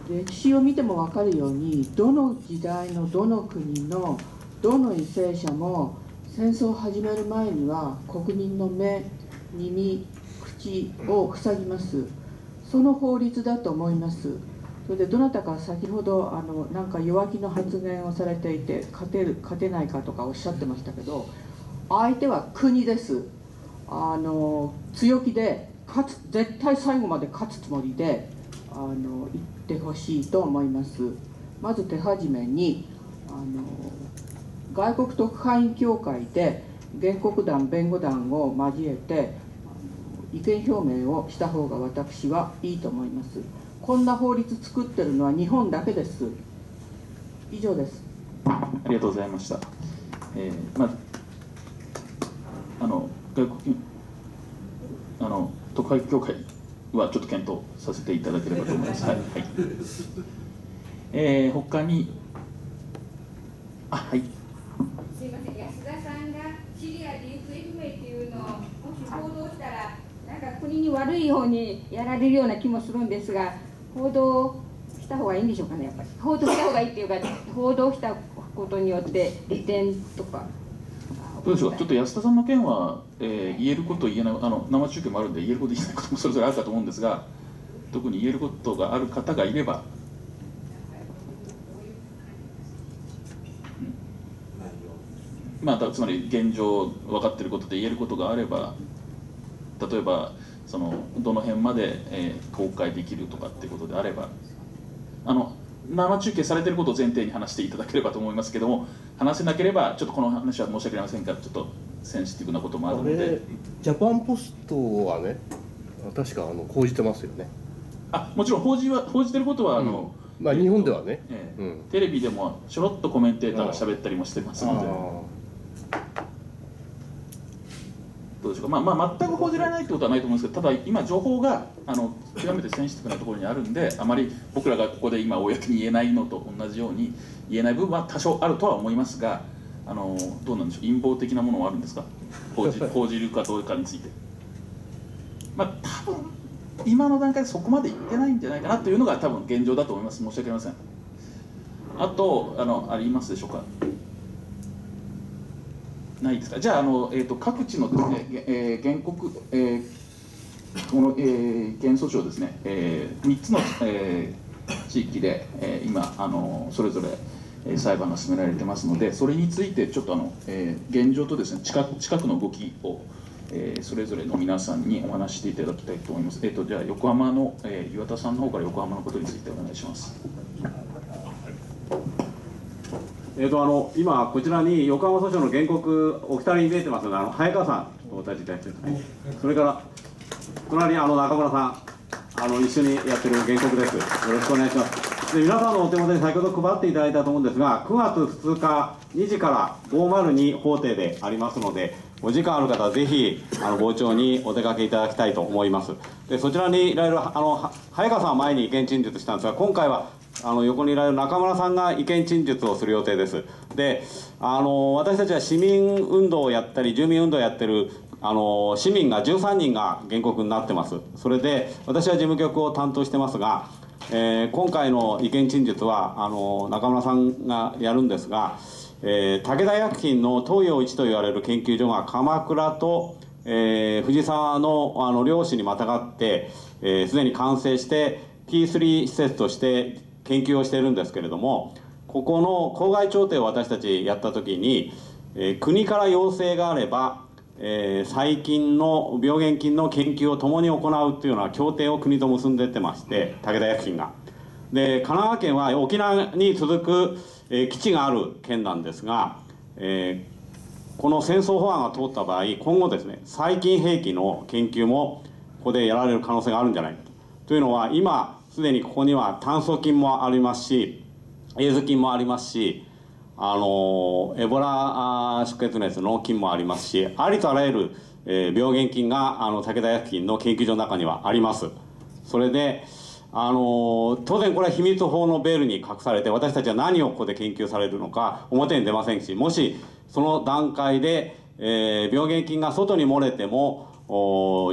歴史を見ても分かるように、どの時代のどの国のどの為政者も戦争を始める前には国民の目、耳、口を塞ぎます。その法律だと思います。それでどなたか先ほどなんか弱気の発言をされていて、勝てないかとかおっしゃってましたけど、相手は国です。強気で絶対最後まで勝つつもりで言ってほしいと思います。まず手始めに外国特派員協会で原告団弁護団を交えて意見表明をした方が私はいいと思います。こんな法律作ってるのは日本だけです。以上です。ありがとうございました。外国特派員協会はちょっと検討させていただければと思います。はいはい。他に、あ、はい。すみません、安田さんがシリアで行方不明っていうのをもし報道したら、なんか国に悪い方にやられるような気もするんですが、報道した方がいいんでしょうかね、やっぱり。報道した方がいいっていうか、報道したことによって利点とか。どうでしょう、ちょっと安田さんの件は、言えること言えない、生中継もあるんで言えること言えないこともそれぞれあるかと思うんですが、特に言えることがある方がいれば、まあ、つまり現状分かっていることで言えることがあれば、例えばどの辺まで、公開できるとかっていうことであれば、生中継されていることを前提に話していただければと思いますけども、話せなければちょっとこの話は申し訳ありませんから、ちょっとセンシティブなこともあるので。ジャパンポストはね、確か報じてますよね。あ、もちろん報じてることはまあ、日本ではね、テレビでもちょろっとコメンテーターが喋ったりもしてますので。どうでしょうか、まあ、全く報じられないってことはないと思うんですけど、ただ今情報が極めてセンシティブなところにあるんで、あまり僕らがここで今公に言えないのと同じように言えない部分は多少あるとは思いますが、どうなんでしょう、陰謀的なものはあるんですか、報じるかどうかについて。まあ多分今の段階でそこまで言ってないんじゃないかなというのが多分現状だと思います。申し訳ありません。あとありますでしょうか。ないですか。じゃあ、各地のですね、原告、この原訴訟ですね、3つの、地域で、今それぞれ、裁判が進められてますので、それについてちょっと現状とですね、近くの動きを、それぞれの皆さんにお話していただきたいと思います。じゃあ横浜の、岩田さんの方から横浜のことについてお願いします。今こちらに横浜訴訟の原告お二人に出てますので、早川さんお立ちいただきたい、はい、それから隣中村さん一緒にやってる原告です。よろしくお願いします。で、皆さんのお手元に先ほど配っていただいたと思うんですが、9月2日2時から502法廷でありますので、お時間ある方はぜひ傍聴にお出かけいただきたいと思います。で、そちらにいろいろ早川さんは前に意見陳述したんですが、今回は横にいられる中村さんが意見陳述をする予定です。で、私たちは市民運動をやったり住民運動をやってる市民が13人が原告になってます。それで私は事務局を担当してますが、今回の意見陳述は中村さんがやるんですが、武田薬品の東洋一と言われる研究所が鎌倉と藤沢の両市にまたがってすでに完成して T3 施設として研究をしているんですけれども、ここの公害調停を私たちやった時に、国から要請があれば、細菌の病原菌の研究を共に行うというような協定を国と結んでってまして、武田薬品が。で、神奈川県は沖縄に続く、基地がある県なんですが、この戦争法案が通った場合、今後ですね、細菌兵器の研究もここでやられる可能性があるんじゃないかと。というのは今すでにここには炭疽菌もありますし、エイズ菌もありますし、エボラ出血熱の菌もありますし、ありとあらゆる、病原菌が武田薬品の研究所の中にはあります。それで当然これは秘密法のベールに隠されて、私たちは何をここで研究されるのか表に出ませんし、もしその段階で、病原菌が外に漏れても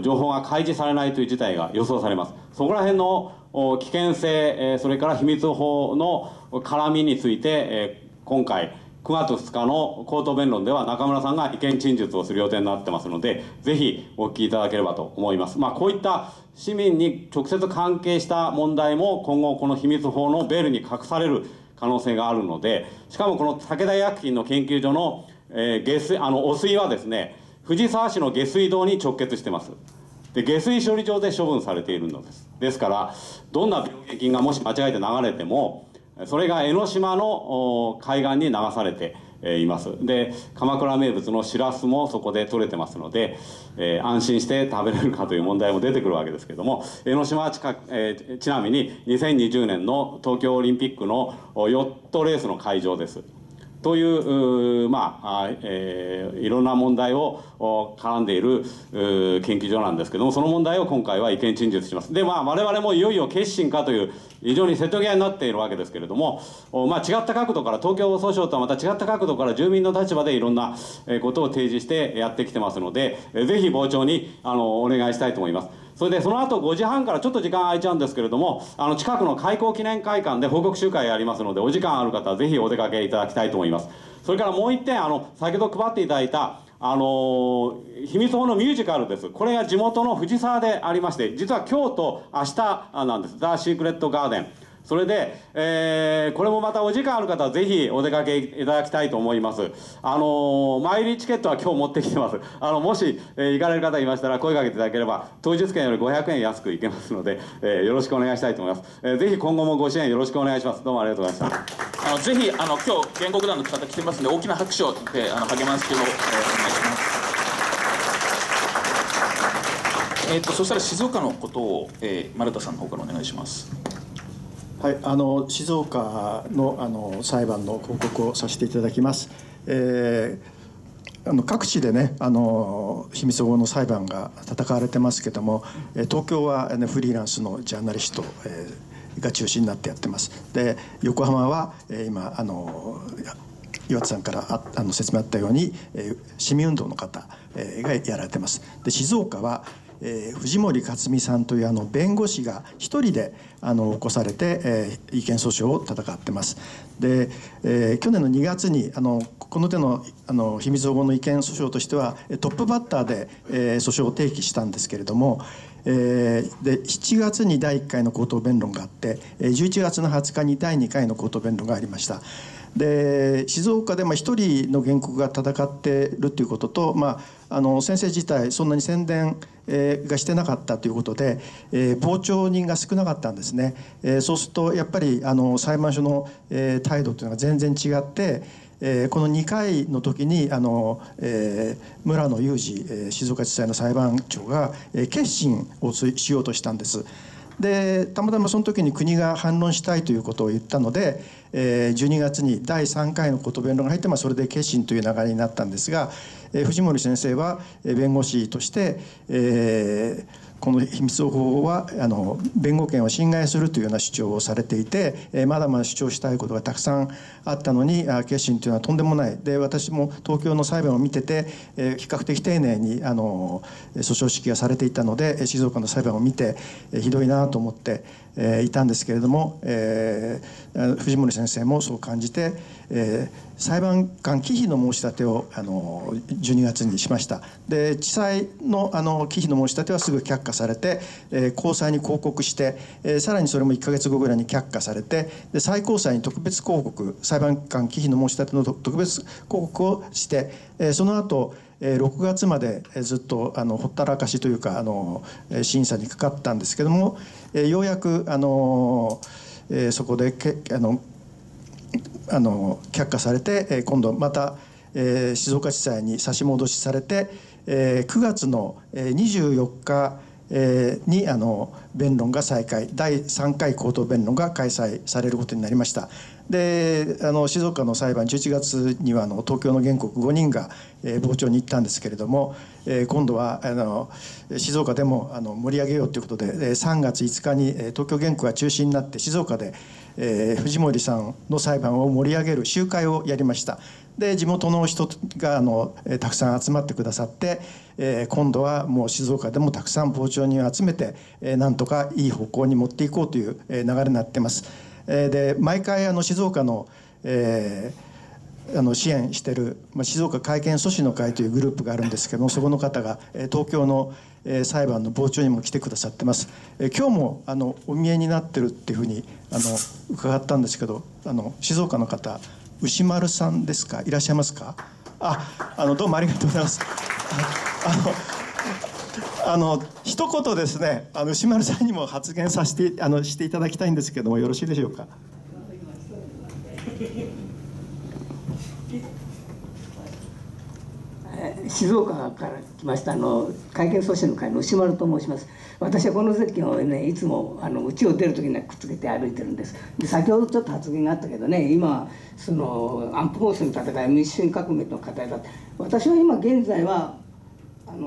情報が開示されないという事態が予想されます。そこら辺の危険性、それから秘密法の絡みについて、今回9月2日の口頭弁論では中村さんが意見陳述をする予定になってますので、ぜひお聞きいただければと思います。こういった市民に直接関係した問題も今後この秘密法のベールに隠される可能性があるので、しかもこの武田薬品の研究所の、汚水はですね、藤沢市の下水道に直結してます。で、下水処理場で処分されているのです。ですからどんな病原菌がもし間違えて流れても、それが江ノ島の海岸に流されています。で、鎌倉名物のシラスもそこで取れてますので、安心して食べれるかという問題も出てくるわけですけども、江ノ島はちなみに2020年の東京オリンピックのヨットレースの会場ですという、いろんな問題を絡んでいる研究所なんですけども、その問題を今回は意見陳述します。で、我々もいよいよ決心かという非常に瀬戸際になっているわけですけれども、違った角度から、東京訴訟とはまた違った角度から住民の立場でいろんなことを提示してやってきてますので、ぜひ傍聴にお願いしたいと思います。それでその後5時半からちょっと時間空いちゃうんですけれども、近くの開港記念会館で報告集会がありますので、お時間ある方はぜひお出かけいただきたいと思います。それからもう一点、先ほど配っていただいた秘密法のミュージカルです。これが地元の藤沢でありまして、実は今日と明日なんです。ザ・シークレット・ガーデン。それで、これもまたお時間ある方はぜひお出かけいただきたいと思います。前入りチケットは今日持ってきてます。もし、行かれる方いましたら声かけていただければ当日券より500円安く行けますので、よろしくお願いしたいと思います。ぜひ今後もご支援よろしくお願いします。どうもありがとうございました。ぜひ今日原告団の方来てますので、大きな拍手をで励ますけど、お願いします。そしたら静岡のことを、丸田さんの方からお願いします。はい、静岡の、裁判の報告をさせていただきます。各地でね、秘密法の裁判が戦われてますけども、東京は、フリーランスのジャーナリスト、が中心になってやってます。で、横浜は、今岩田さんから説明あったように、市民運動の方、がやられてます。で、静岡は藤森克美さんという弁護士が一人で起こされて、違憲訴訟を戦ってます。で、去年の2月にこの手の、秘密保護の違憲訴訟としてはトップバッターで、訴訟を提起したんですけれども、で7月に第1回の口頭弁論があって11月の20日に第2回の口頭弁論がありました。で、静岡で一人の原告が戦っているということと、先生自体そんなに宣伝がしてなかったということで、傍聴人が少なかったんですね。そうするとやっぱり裁判所の態度というのが全然違って、この2回の時に村野雄二静岡地裁の裁判長が決心をしようとしたんです。で、たまたまその時に国が反論したいということを言ったので、12月に第3回の口頭弁論が入って、それで結審という流れになったんですが、藤森先生は弁護士として、この秘密法は弁護権を侵害するというような主張をされていて、まだまだ主張したいことがたくさんあったのに結審というのはとんでもない。で、私も東京の裁判を見てて、比較的丁寧に訴訟式がされていたので、静岡の裁判を見てひどいなと思っていたんですけれども、藤森先生もそう感じて、裁判官忌避の申し立てを12月にしました。で、地裁の忌避の申し立てはすぐ却下されて、高裁に抗告して、さらにそれも1ヶ月後ぐらいに却下されて、で、最高裁に特別抗告、裁判官忌避の申し立ての特別抗告をして、その後6月までずっとほったらかしというか審査にかかったんですけども、ようやくそこで却下されて、今度また静岡地裁に差し戻しされて、9月の24日に弁論が再開、第3回口頭弁論が開催されることになりました。で静岡の裁判、11月には東京の原告5人が傍聴に行ったんですけれども、今度は静岡でも盛り上げようということで、3月5日に東京原告が中心になって静岡で藤森さんの裁判を盛り上げる集会をやりました。で地元の人がたくさん集まってくださって、今度はもう静岡でもたくさん傍聴人を集めて、なんとかいい方向に持っていこうという流れになっています。で毎回静岡の、支援している静岡改憲阻止の会というグループがあるんですけども、そこの方が東京の裁判の傍聴にも来てくださってます。今日もお見えになってるっていうふうに伺ったんですけど、静岡の方、牛丸さんですか、いらっしゃいますか。どうもありがとうございます。一言ですね、牛丸さんにも発言させてしていただきたいんですけども、よろしいでしょうか。静岡から来ました改憲阻止の会の牛丸と申します。私はこのゼッケンをね、いつも家を出るときにはくっつけて歩いてるんです。で先ほどちょっと発言があったけどね、今その安保法制の戦い、民主主義革命の課題だって、私は今現在は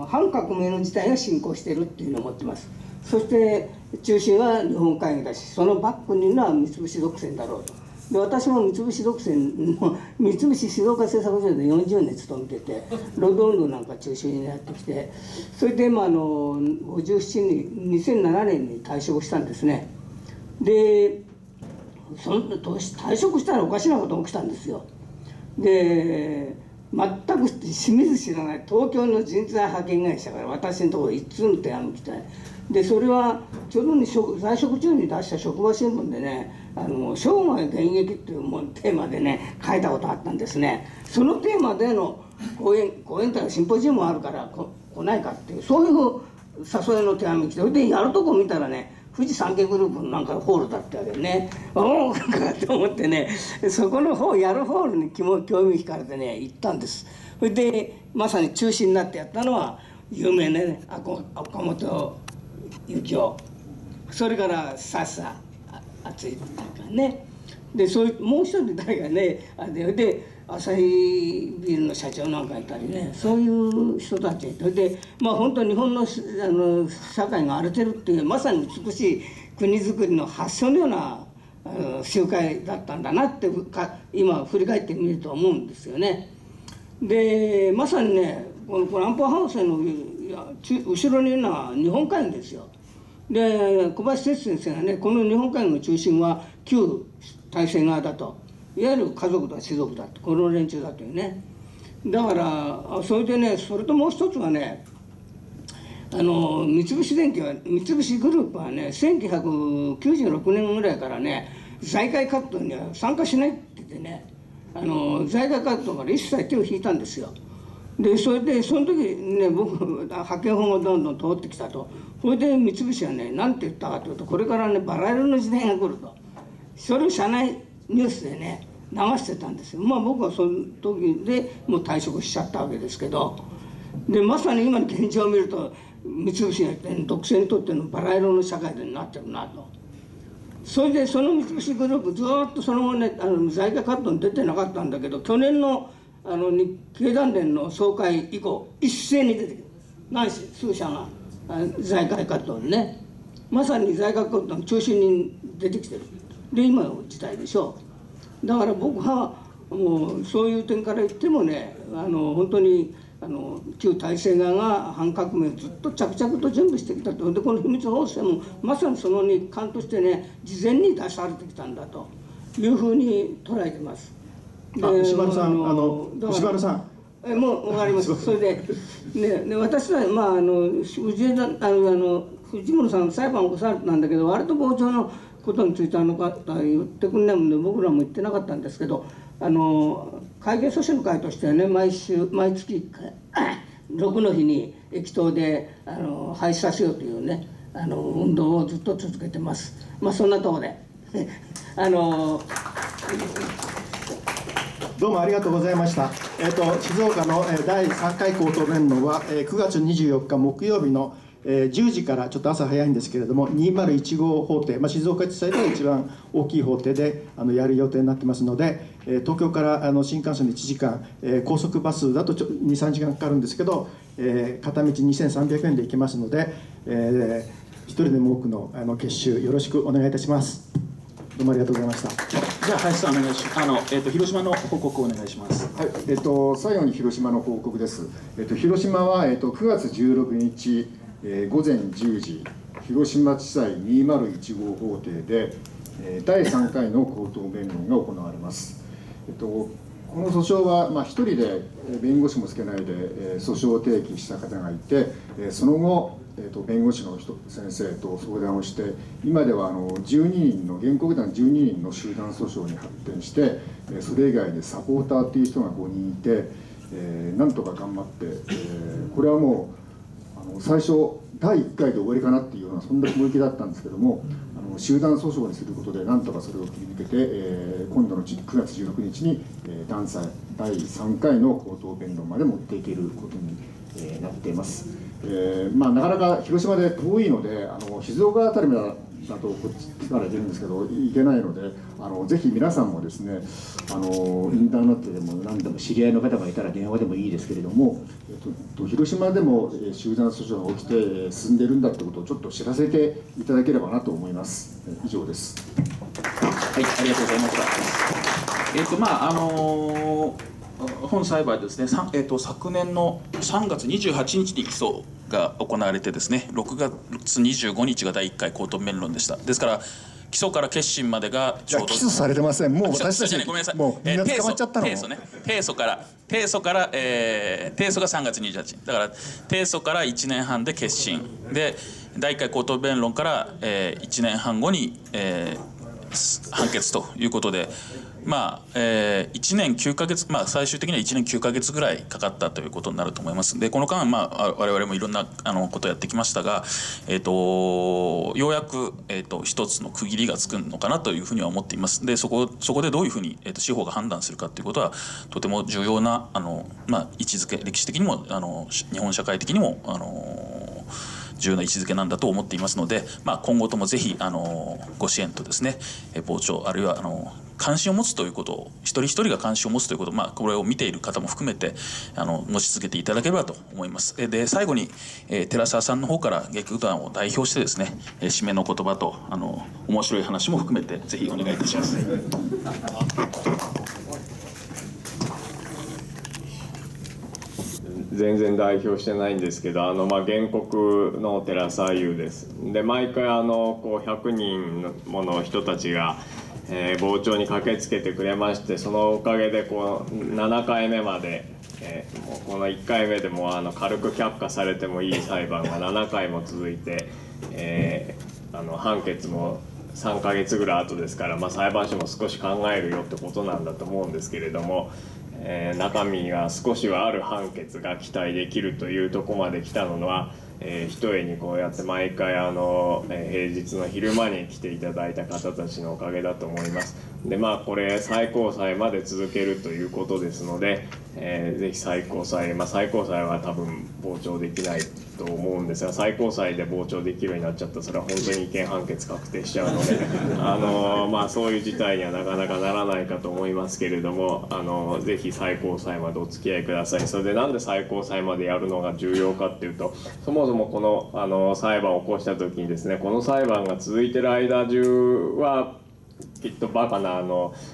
反革命の事態が進行しているっていうふうに思ってます。そして中心は日本会議だし、そのバックにいるのは三菱独占だろうと。で私も三菱独占の三菱静岡製作所で40年勤めてて、労働運動なんか中心になってきて、それで今2007年に退職したんですね。でその退職したらおかしなことが起きたんですよ。で全く清水知らない東京の人材派遣会社から私のところに一通の手紙来た。でそれはちょうどに在職中に出した職場新聞でね、生涯現役っていうテーマでね書いたことあったんですね。そのテーマでの講演会、シンポジウムあるから来ないかっていう、そういう誘いの手紙来て、それでやるとこ見たらね、富士産経グループのなんかホールだったわけね。おおかと思ってね、そこのやるホールに興味惹かれてね行ったんです。それでまさに中心になってやったのは有名なね、岡本由紀夫、それから笹厚いとかね。でそういうもう一人誰かね、で朝日ビルの社長なんかいたりね、そういう人たちで、本当に日本の社会が荒れてるっていう、まさに美しい国づくりの発祥のような集会だったんだなって今振り返ってみると思うんですよね。でまさにね、この安保法制の後ろにいるのは日本会議ですよ。で小林哲先生がね、この日本会議の中心は旧体制側だと、いわゆる家族だ士族だと、この連中だというね。だからそれでね、それともう一つはね、三菱グループはね、1996年ぐらいからね、財界活動には参加しないって言ってね、財界活動から一切手を引いたんですよ。でそれでその時ね、僕派遣法がどんどん通ってきたと。それで三菱はね、何て言ったかというと、これからねバラ色の時代が来ると、それを社内ニュースでね流してたんですよ。僕はその時でもう退職しちゃったわけですけど、でまさに今の現状を見ると、三菱が独占にとってのバラ色の社会になってるなと。それでその三菱グループずっとその後ね、財界活動に出てなかったんだけど、去年の日経団連の総会以降一斉に出てくる、何し数社が財界活動にね、まさに財界活動の中心に出てきてる。で今の時代でしょう。だから僕はもうそういう点から言ってもね、本当に旧体制側が反革命をずっと着々と準備してきたと。でこの秘密法制もまさにその一環としてね、事前に出されてきたんだというふうに捉えてます。牛丸さん、牛丸さんもう分かります。それで、ね、私は藤本さんの裁判を起こされたんだけど、割と傍聴のことについて方言ってくんないもんで、僕らも言ってなかったんですけど、改憲阻止の会としてはね、毎月1回6の日に駅頭で廃止させようというね、運動をずっと続けてます。そんなとこでどうもありがとうございました。静岡の第3回口頭弁論は9月24日木曜日の10時からちょっと朝早いんですけれども201号法廷、静岡地裁では一番大きい法廷でやる予定になってますので、東京から新幹線で1時間、高速バスだと2、3時間かかるんですけど、片道2300円で行けますので、一人でも多くの結集よろしくお願いいたします。どうもありがとうございました。じゃあ林さんお願いします。広島の報告をお願いします。はい、最後に広島の報告です。広島は9月16日、午前10時、広島地裁201号法廷で、第3回の口頭弁論が行われます。この訴訟は、1人で弁護士もつけないで、訴訟を提起した方がいて、その後、弁護士の先生と相談をして、今では原告団12人の集団訴訟に発展して、それ以外でサポーターという人が5人いて、なんとか頑張って、これはもう最初第1回で終わりかなっていうようなそんな雰囲気だったんですけども、集団訴訟にすることでなんとかそれを切り抜けて、今度の9月16日に団裁第3回の口頭弁論まで持っていけることになっています。なかなか広島で遠いので、静岡あたりだとこっちから行けるんですけど行けないので、ぜひ皆さんもですね、インターネットでも何でも知り合いの方がいたら電話でもいいですけれども、広島でも集団訴訟が起きて進んでいるんだということをちょっと知らせていただければなと思います。以上です。はい、ありがとうございました。本裁判ですね、昨年の3月28日に起訴が行われてですね、6月25日が第1回口頭弁論でした。ですから起訴から結審までがちょうど、起訴されてません。もう私たちごめんなさい、もうみんな捕まっちゃったの。提訴が3月28日だから、提訴から1年半で結審で、第1回口頭弁論から、1年半後に、判決ということで、1年9ヶ月、最終的には1年9ヶ月ぐらいかかったということになると思います。でこの間、我々もいろんなことをやってきましたが、ようやく、一つの区切りがつくのかなというふうには思っています。でそこでどういうふうに、司法が判断するかということはとても重要な位置づけ、歴史的にも日本社会的にも重要な位置づけなんだと思っていますので、今後ともぜひご支援とですね、傍聴あるいは関心を持つということを、一人一人が関心を持つということを、これを見ている方も含めて持ち続けていただければと思います。で最後に、寺澤さんの方から劇団を代表してですね、締めの言葉と面白い話も含めてぜひお願いいたします。全然代表してないんですけど、原告の寺澤優です。で毎回100人もの人たちが傍聴に駆けつけてくれまして、そのおかげで7回目まで、もうこの1回目でも軽く却下されてもいい裁判が7回も続いて、判決も3ヶ月ぐらい後ですから、裁判所も少し考えるよってことなんだと思うんですけれども、中身が少しはある判決が期待できるというとこまで来たのは、ひとえにこうやって毎回平日の昼間に来ていただいた方たちのおかげだと思います。でこれ最高裁まで続けるということですので、ぜひ最高裁、最高裁は多分傍聴できないと思うんですが、最高裁で傍聴できるようになっちゃったらそれは本当に違憲判決確定しちゃうのでそういう事態にはなかなかならないかと思いますけれども、ぜひ最高裁までお付き合いください。それでなんで最高裁までやるのが重要かっていうと、そもそもこの裁判を起こした時にですね、この裁判が続いてる間中はきっとバカな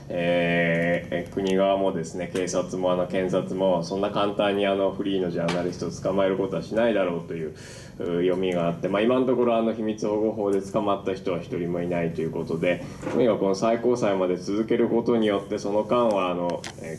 国側もですね、警察も検察もそんな簡単にフリーのジャーナリストを捕まえることはしないだろうという読みがあって、今のところ秘密保護法で捕まった人は一人もいないということで、とにかくこの最高裁まで続けることによって、その間は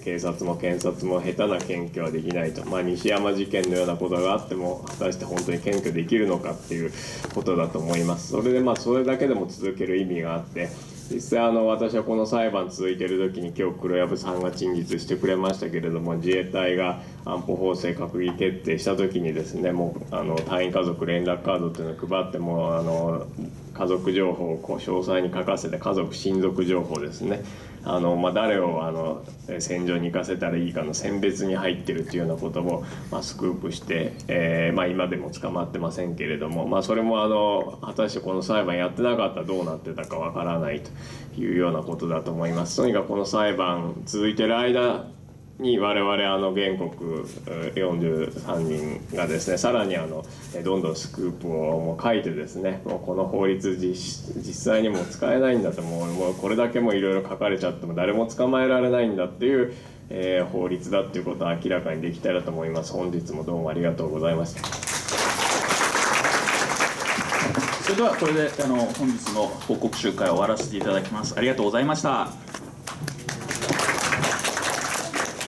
警察も検察も下手な検挙はできないと、西山事件のようなことがあっても果たして本当に検挙できるのかっていうことだと思います。それでそれだけでも続ける意味があって、実際私はこの裁判続いている時に今日黒藪さんが陳述してくれましたけれども、自衛隊が安保法制閣議決定した時にですね、もう隊員家族連絡カードというのを配って、もう家族情報をこう詳細に書かせて、家族親族情報ですね、誰を戦場に行かせたらいいかの選別に入ってるっていうようなことも、スクープして、今でも捕まってませんけれども、それも果たしてこの裁判やってなかったらどうなってたかわからないというようなことだと思います。とにかくこの裁判続いてる間に我々原告43人がですね、さらにどんどんスクープをもう書いてですね、もうこの法律実際にもう使えないんだと、もうこれだけもいろいろ書かれちゃっても誰も捕まえられないんだっていう、法律だっていうことを明らかにできたらと思います。本日もどうもありがとうございました。それではこれで本日の報告集会を終わらせていただきます。ありがとうございました。